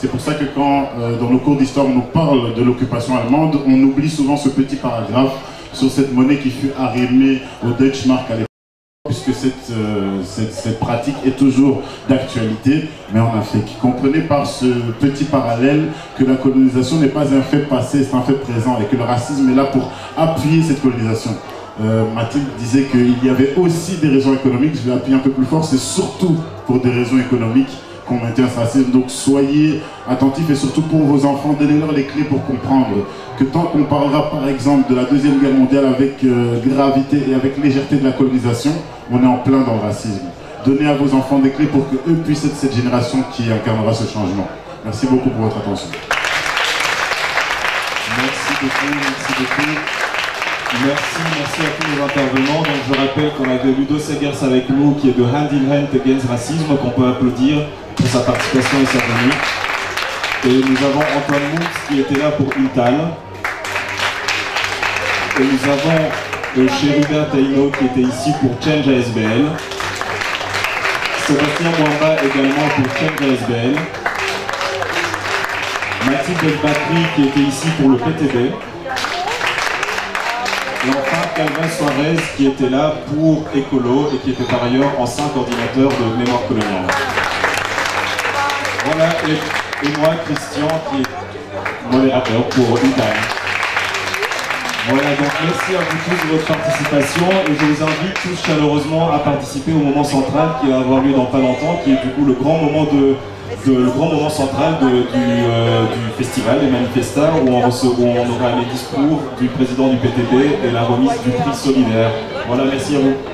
C'est pour ça que quand, euh, dans nos cours d'histoire, on nous parle de l'occupation allemande, on oublie souvent ce petit paragraphe sur cette monnaie qui fut arrimée au Deutsche Mark à l'époque, puisque cette, euh, cette, cette pratique est toujours d'actualité, mais en Afrique. Comprenez par ce petit parallèle que la colonisation n'est pas un fait passé, c'est un fait présent, et que le racisme est là pour appuyer cette colonisation. Euh, Mathilde disait qu'il y avait aussi des raisons économiques, je vais appuyer un peu plus fort, c'est surtout pour des raisons économiques qu'on maintient ce racisme, donc soyez attentifs et surtout pour vos enfants, donnez-leur les clés pour comprendre que tant qu'on parlera par exemple de la Deuxième Guerre mondiale avec euh, gravité et avec légèreté de la colonisation, on est en plein dans le racisme. Donnez à vos enfants des clés pour qu'eux puissent être cette génération qui incarnera ce changement. Merci beaucoup pour votre attention. Merci beaucoup, merci beaucoup. Merci, merci à tous les intervenants. Donc je rappelle qu'on avait Ludo Segers avec nous qui est de Hand in Hand Against Racism, qu'on peut applaudir pour sa participation et sa venue. Et nous avons Antoine Moens qui était là pour Intal. Et nous avons Chérubin Taino qui était ici pour Change A S B L. Sébastien Muamba également pour Change A S B L. Mathilde El Bakri qui était ici pour le P T B. Et enfin, Kalvin Soiresse qui était là pour Ecolo et qui était par ailleurs ancien coordinateur de Mémoire coloniale. Voilà, et, et moi, Christian, qui est modérateur pour Intal. Voilà, donc merci à vous tous de votre participation et je vous invite tous chaleureusement à participer au moment central qui va avoir lieu dans pas longtemps, qui est du coup le grand moment de... De, le grand moment central de, du, euh, du festival, les ManiFiesta, où on, où on aura les discours du président du P T B et la remise du prix solidaire. Voilà, merci à vous.